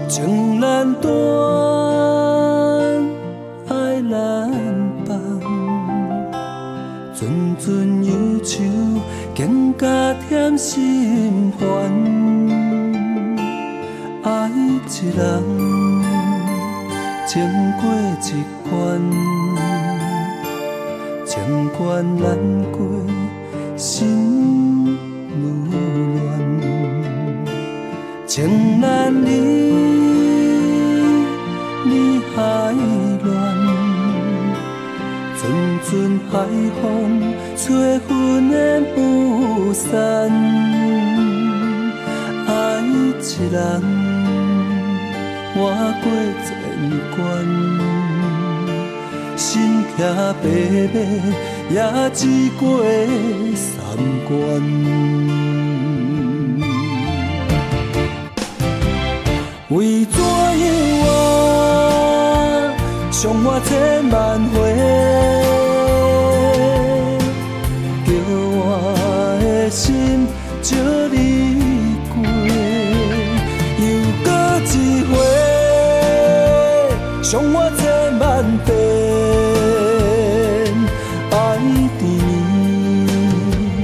情难断，爱难放，阵阵忧愁更加添心烦。爱一人，情过一关，情关难过，心无乱，情难离。 海乱，阵阵海风吹阮的不散。爱一人，换过千关，身骑白马也只过三关。为怎样我？ 伤我千万回，叫我的心借你过，又搁一回，伤我千万遍，爱在你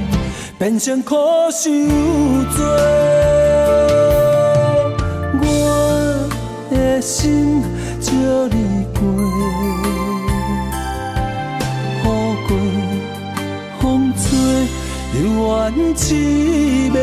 变成苦受罪，我的心照你过，雨过风吹，犹原痴迷。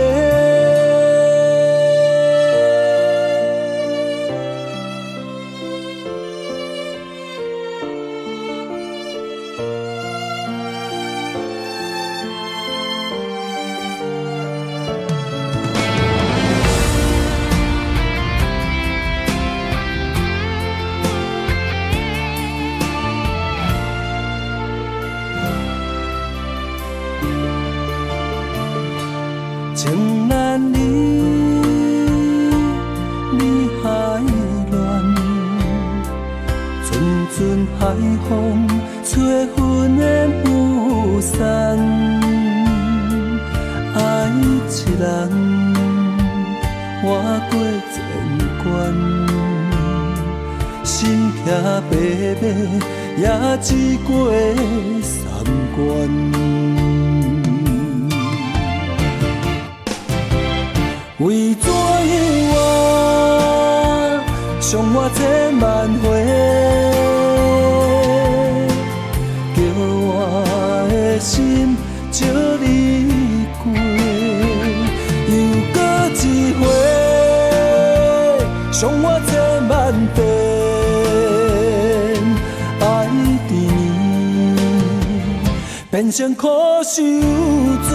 海风吹阮的雨伞，爱一人活过千关，心骑白马也只过三关。为怎样我伤我千万回？ 心照你过，又过一回，伤我千万遍。爱在你变成苦受罪，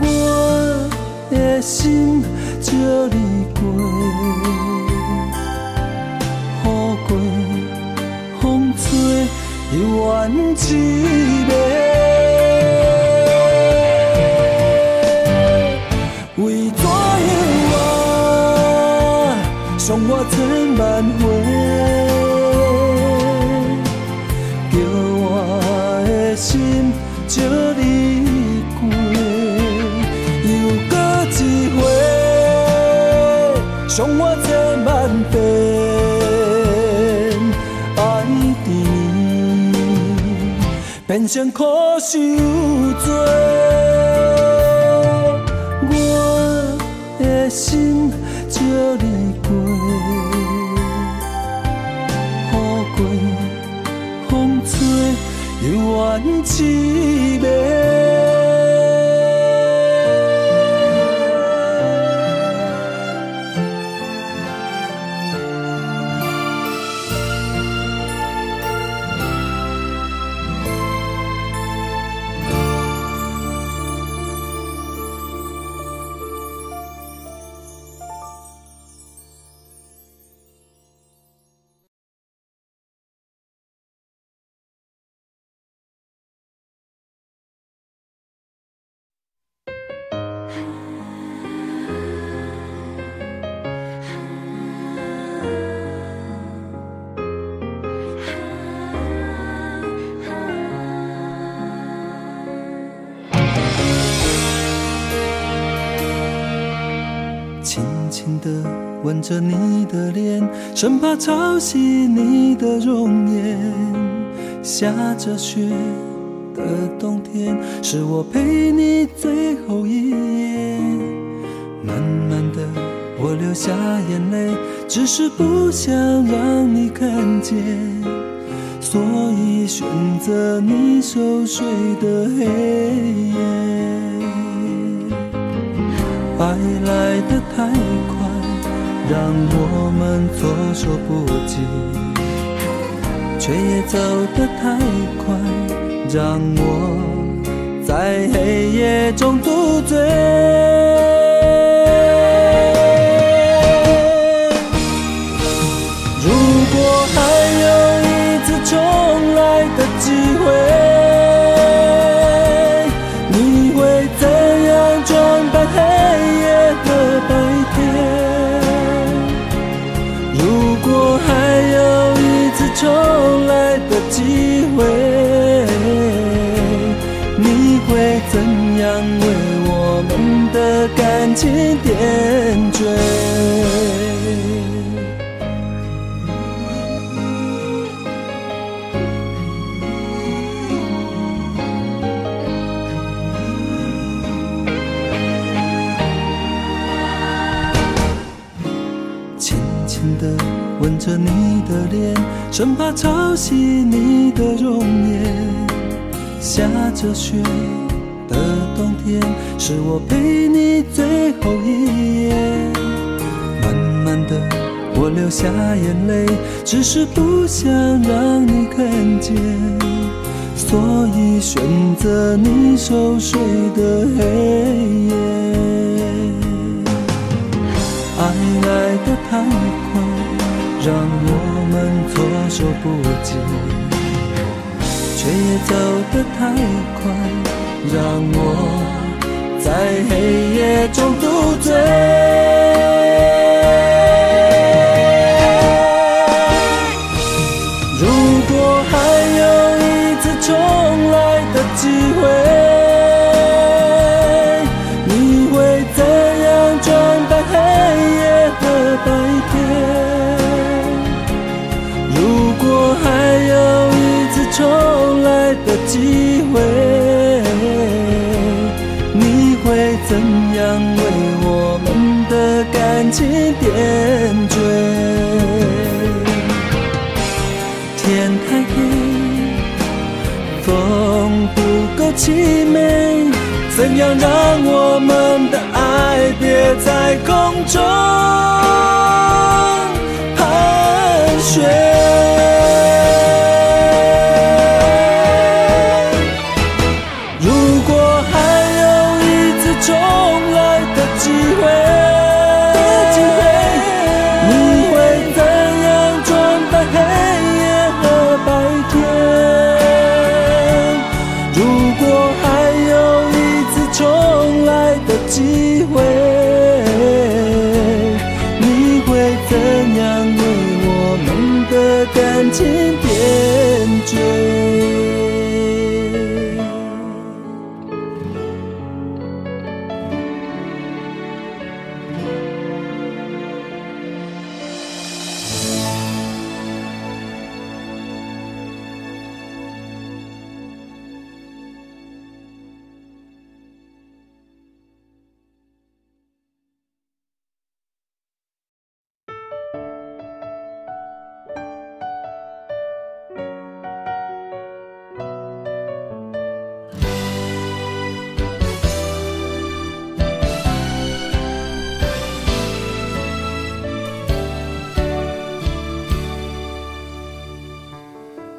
我的心照你过，雨过风吹。 犹原痴迷，为怎样我伤我千万回，叫我的心照你过，又过一回，伤我千万遍。 变成苦受罪，我的心照你过，雨过风吹，犹原痴迷。 吻着你的脸，生怕潮汐你的容颜。下着雪的冬天，是我陪你最后一夜。慢慢的，我流下眼泪，只是不想让你看见，所以选择你熟睡的黑夜。爱来得太快。 让我们措手不及，却也走得太快，让我在黑夜中独醉。如果还有一次重来的机会，你会怎样装扮黑夜的白天？ 重来的机会，你会怎样为我们的感情点缀？的吻着你的脸，生怕潮汐你的容颜。下着雪的冬天，是我陪你最后一夜。慢慢的，我流下眼泪，只是不想让你看见，所以选择你熟睡的黑夜。 爱来得太快，让我们措手不及，却也走得太快，让我在黑夜中独醉。如果还有一次重来的机会。 机会，你会怎样为我们的感情点缀？天太黑，风不够凄美，怎样让我们的爱别在空中盘旋？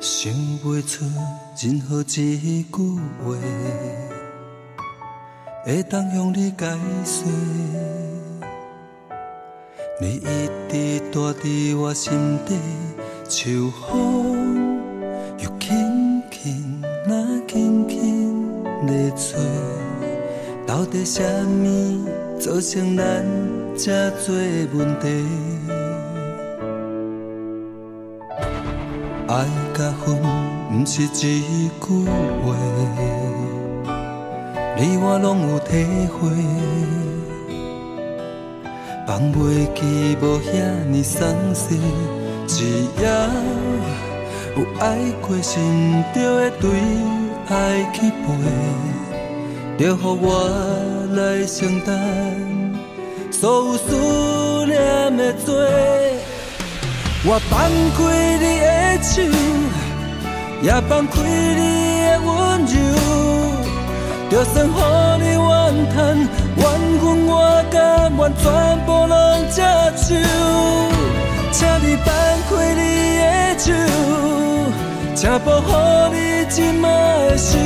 想袂出任何一句话会当向你解释，你一直住伫我心底，像风又轻轻那轻轻的吹，到底啥物造成咱这多问题？ 爱甲恨，毋是一句话，你我拢有体会。放袂记无遐尼爽细，只要有爱过，心就会对爱去陪，就予我来承担所有思念的罪。 我放开你的手，也放开你的温柔。就算乎你怨叹，怨恨我甘愿全部拢接受。请你放开你的手，请保护你这马的手。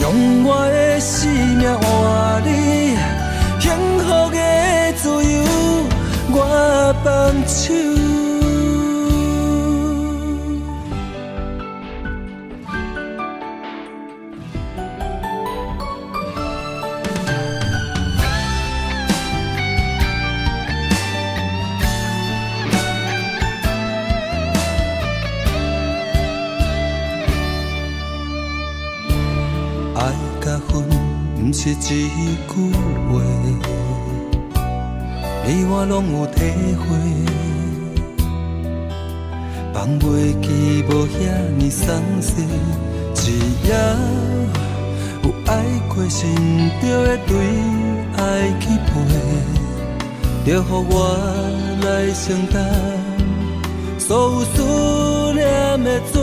用我的生命换你幸福的自由。 我放手，爱甲恨不是一句话。 你我拢有体会，放袂记无遐尼爽细，只要有爱过，心就会对爱去陪，就予我来承担所有思念的罪。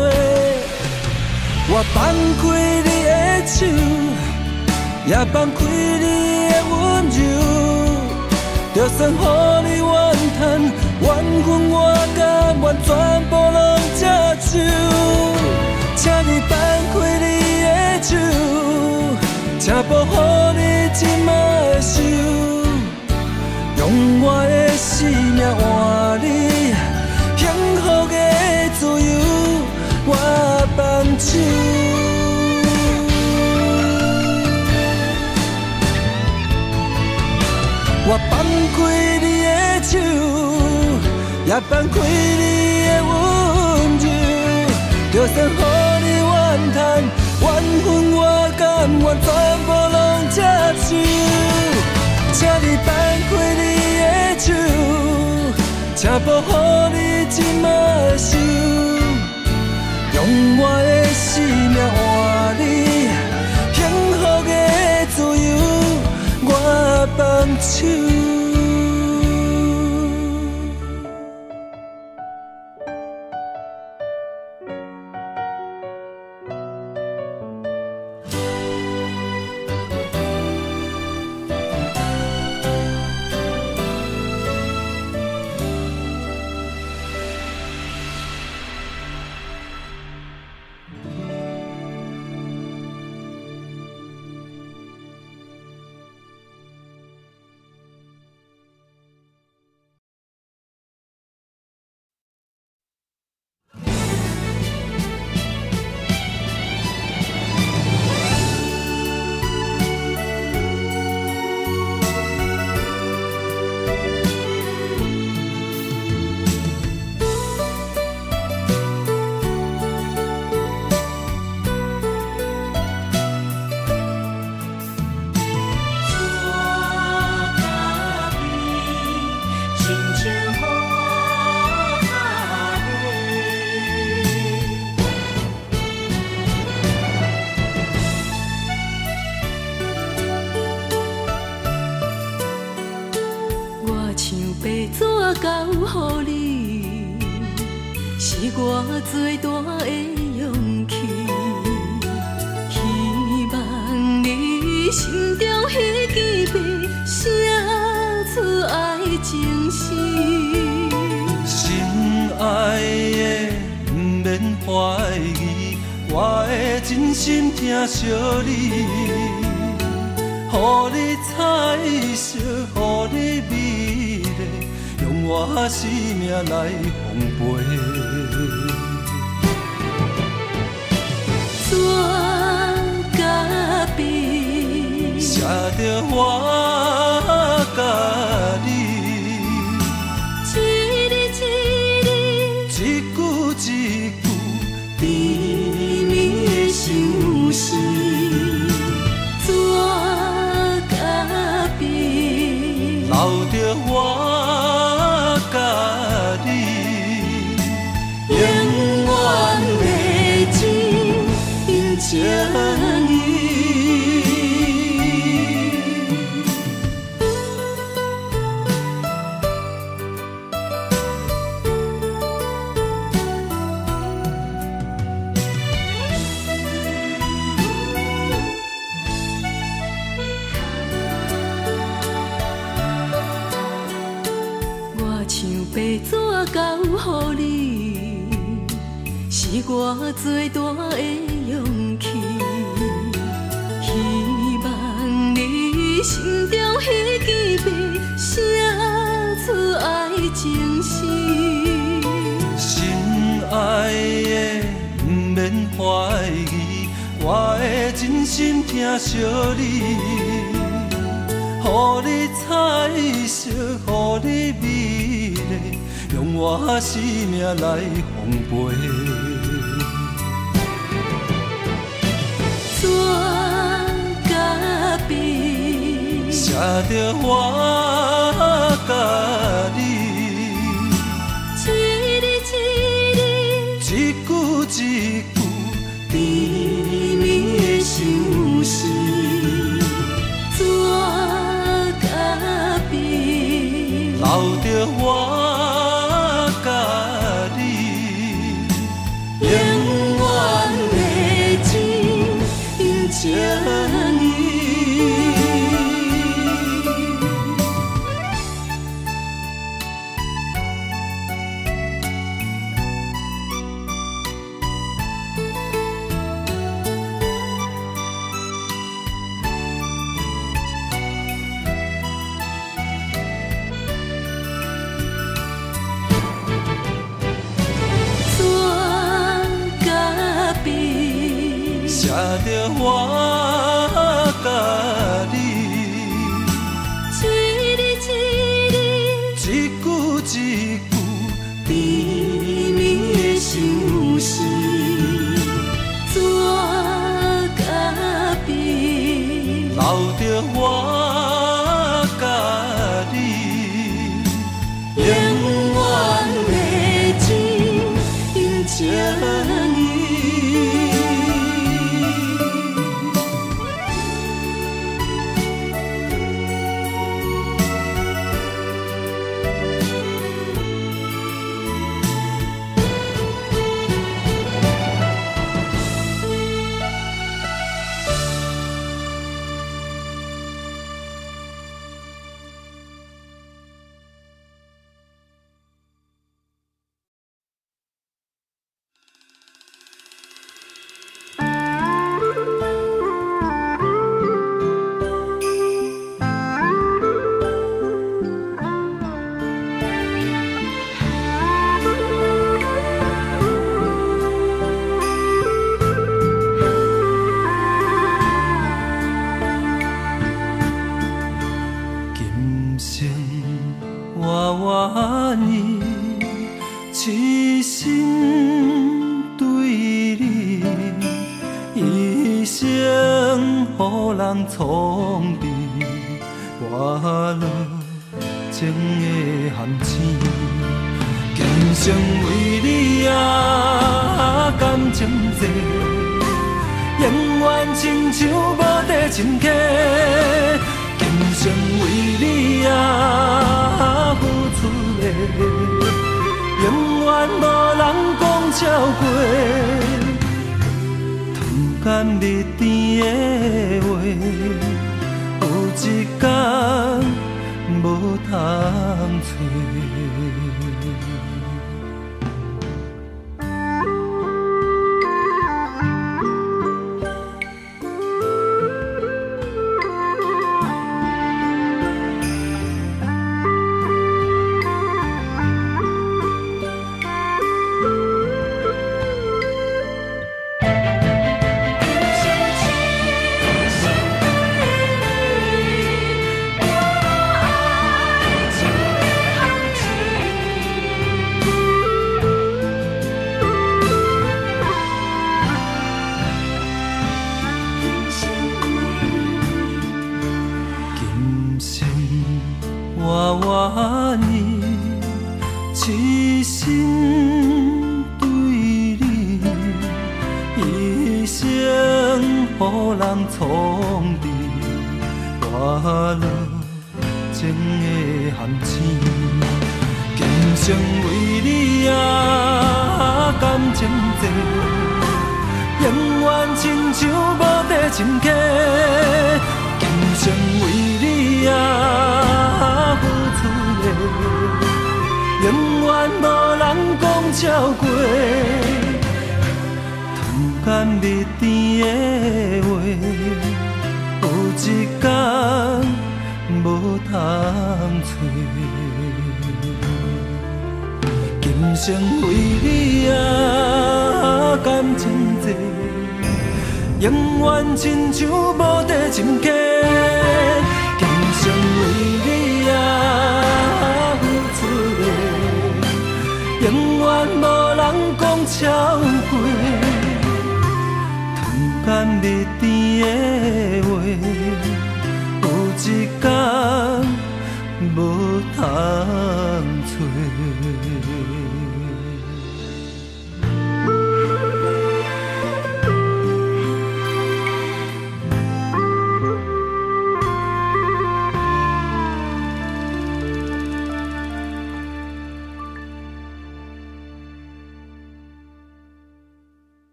我放开你的手，也放开你的温柔，就算乎你怨叹，怨恨我甘愿全部拢接受。请你放开你的手，请保护你这卖受。 用我的生命换你幸福的自由，我放手。我放开你的手，也放开你的温柔。就算乎你怨叹，怨恨我甘愿全部拢接受，请你放开你。 手，请保护你这卖受，用我的生命换你幸福的自由，我放手。 留着我。着我甲你，嘴里一字一句甜蜜的相思，怎甲变留着我甲你，永远的情因情。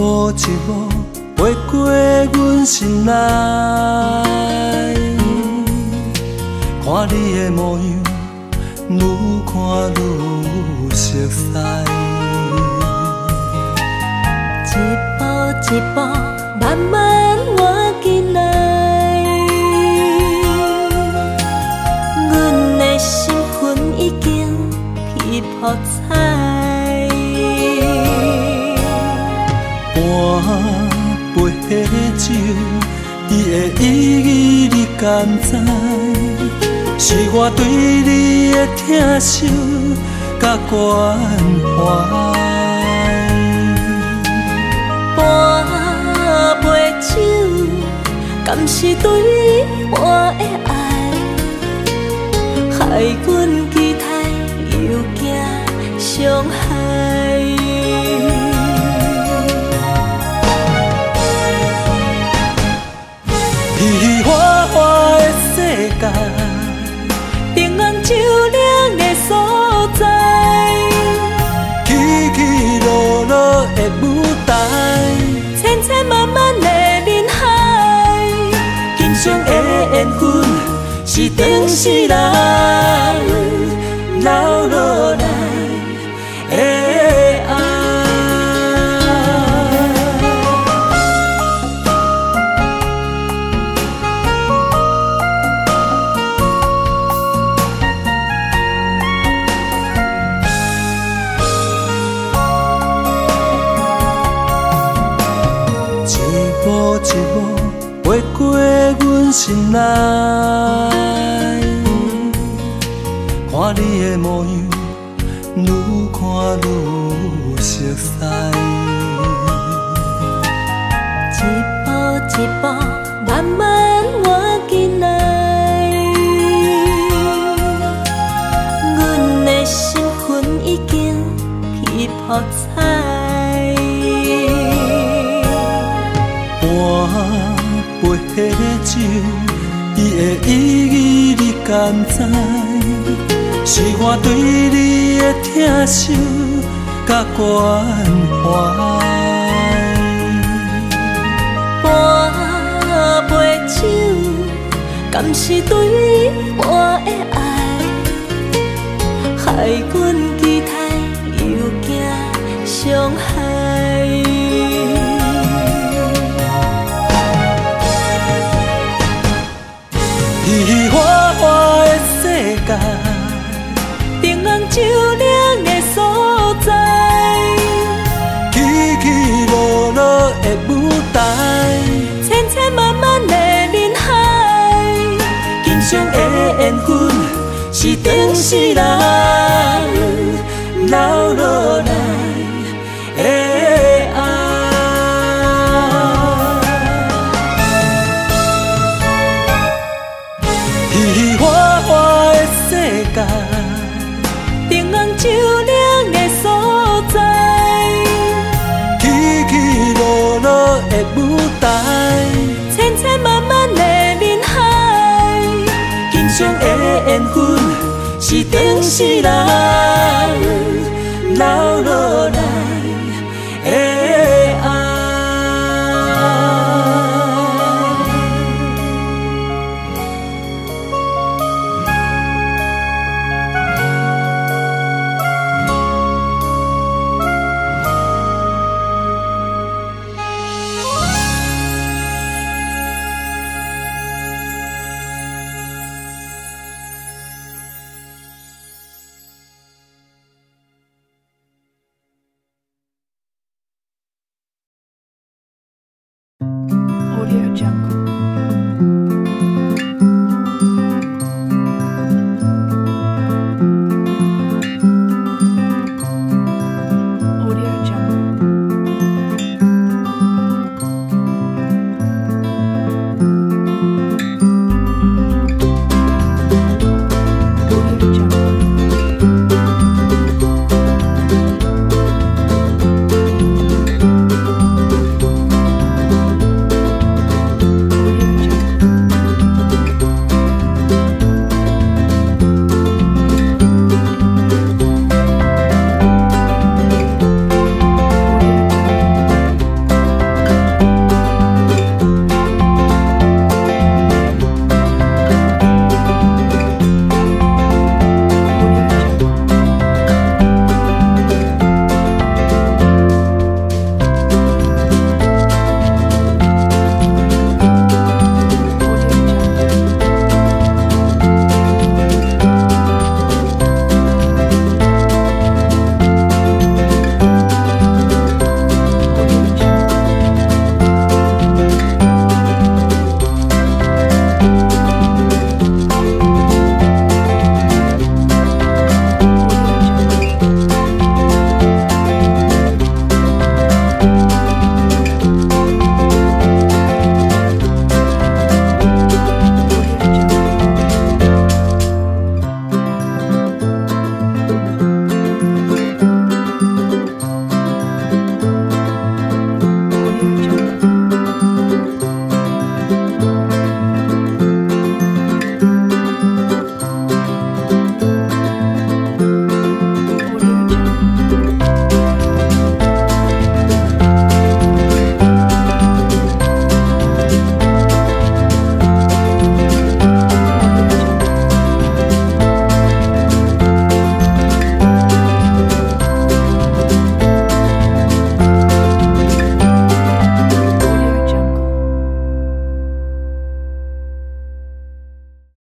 幕一幕飞过阮心内，看你的模样，愈看愈熟悉。一步一步，慢慢活进来，阮的心魂已经披破彩。 半杯的酒，伊的意义你甘知？是我对你的疼惜甲关怀。半杯酒，甘是对我的爱，害阮期待又惊伤害。 平安照亮的所在，起起落落的舞台，千千万万的人海，今生的缘分是当时人留落来的爱。 飞过阮心内，看你的模样，愈看愈熟悉。一步一步，慢慢活进来，阮的心魂已经披破彩。半 杯的酒，伊的意义你甘知？是我对你的疼惜甲关怀。半杯酒，甘是对我的爱，害阮期待又惊伤害。 花花的世界，平安照亮的所在，起起落落的舞台，千千万万的人海，今生的缘分是当时人留落来的爱。 平安照亮的所在，起起落落的舞台，千千万万的人海，今生的缘分是当时人留落来。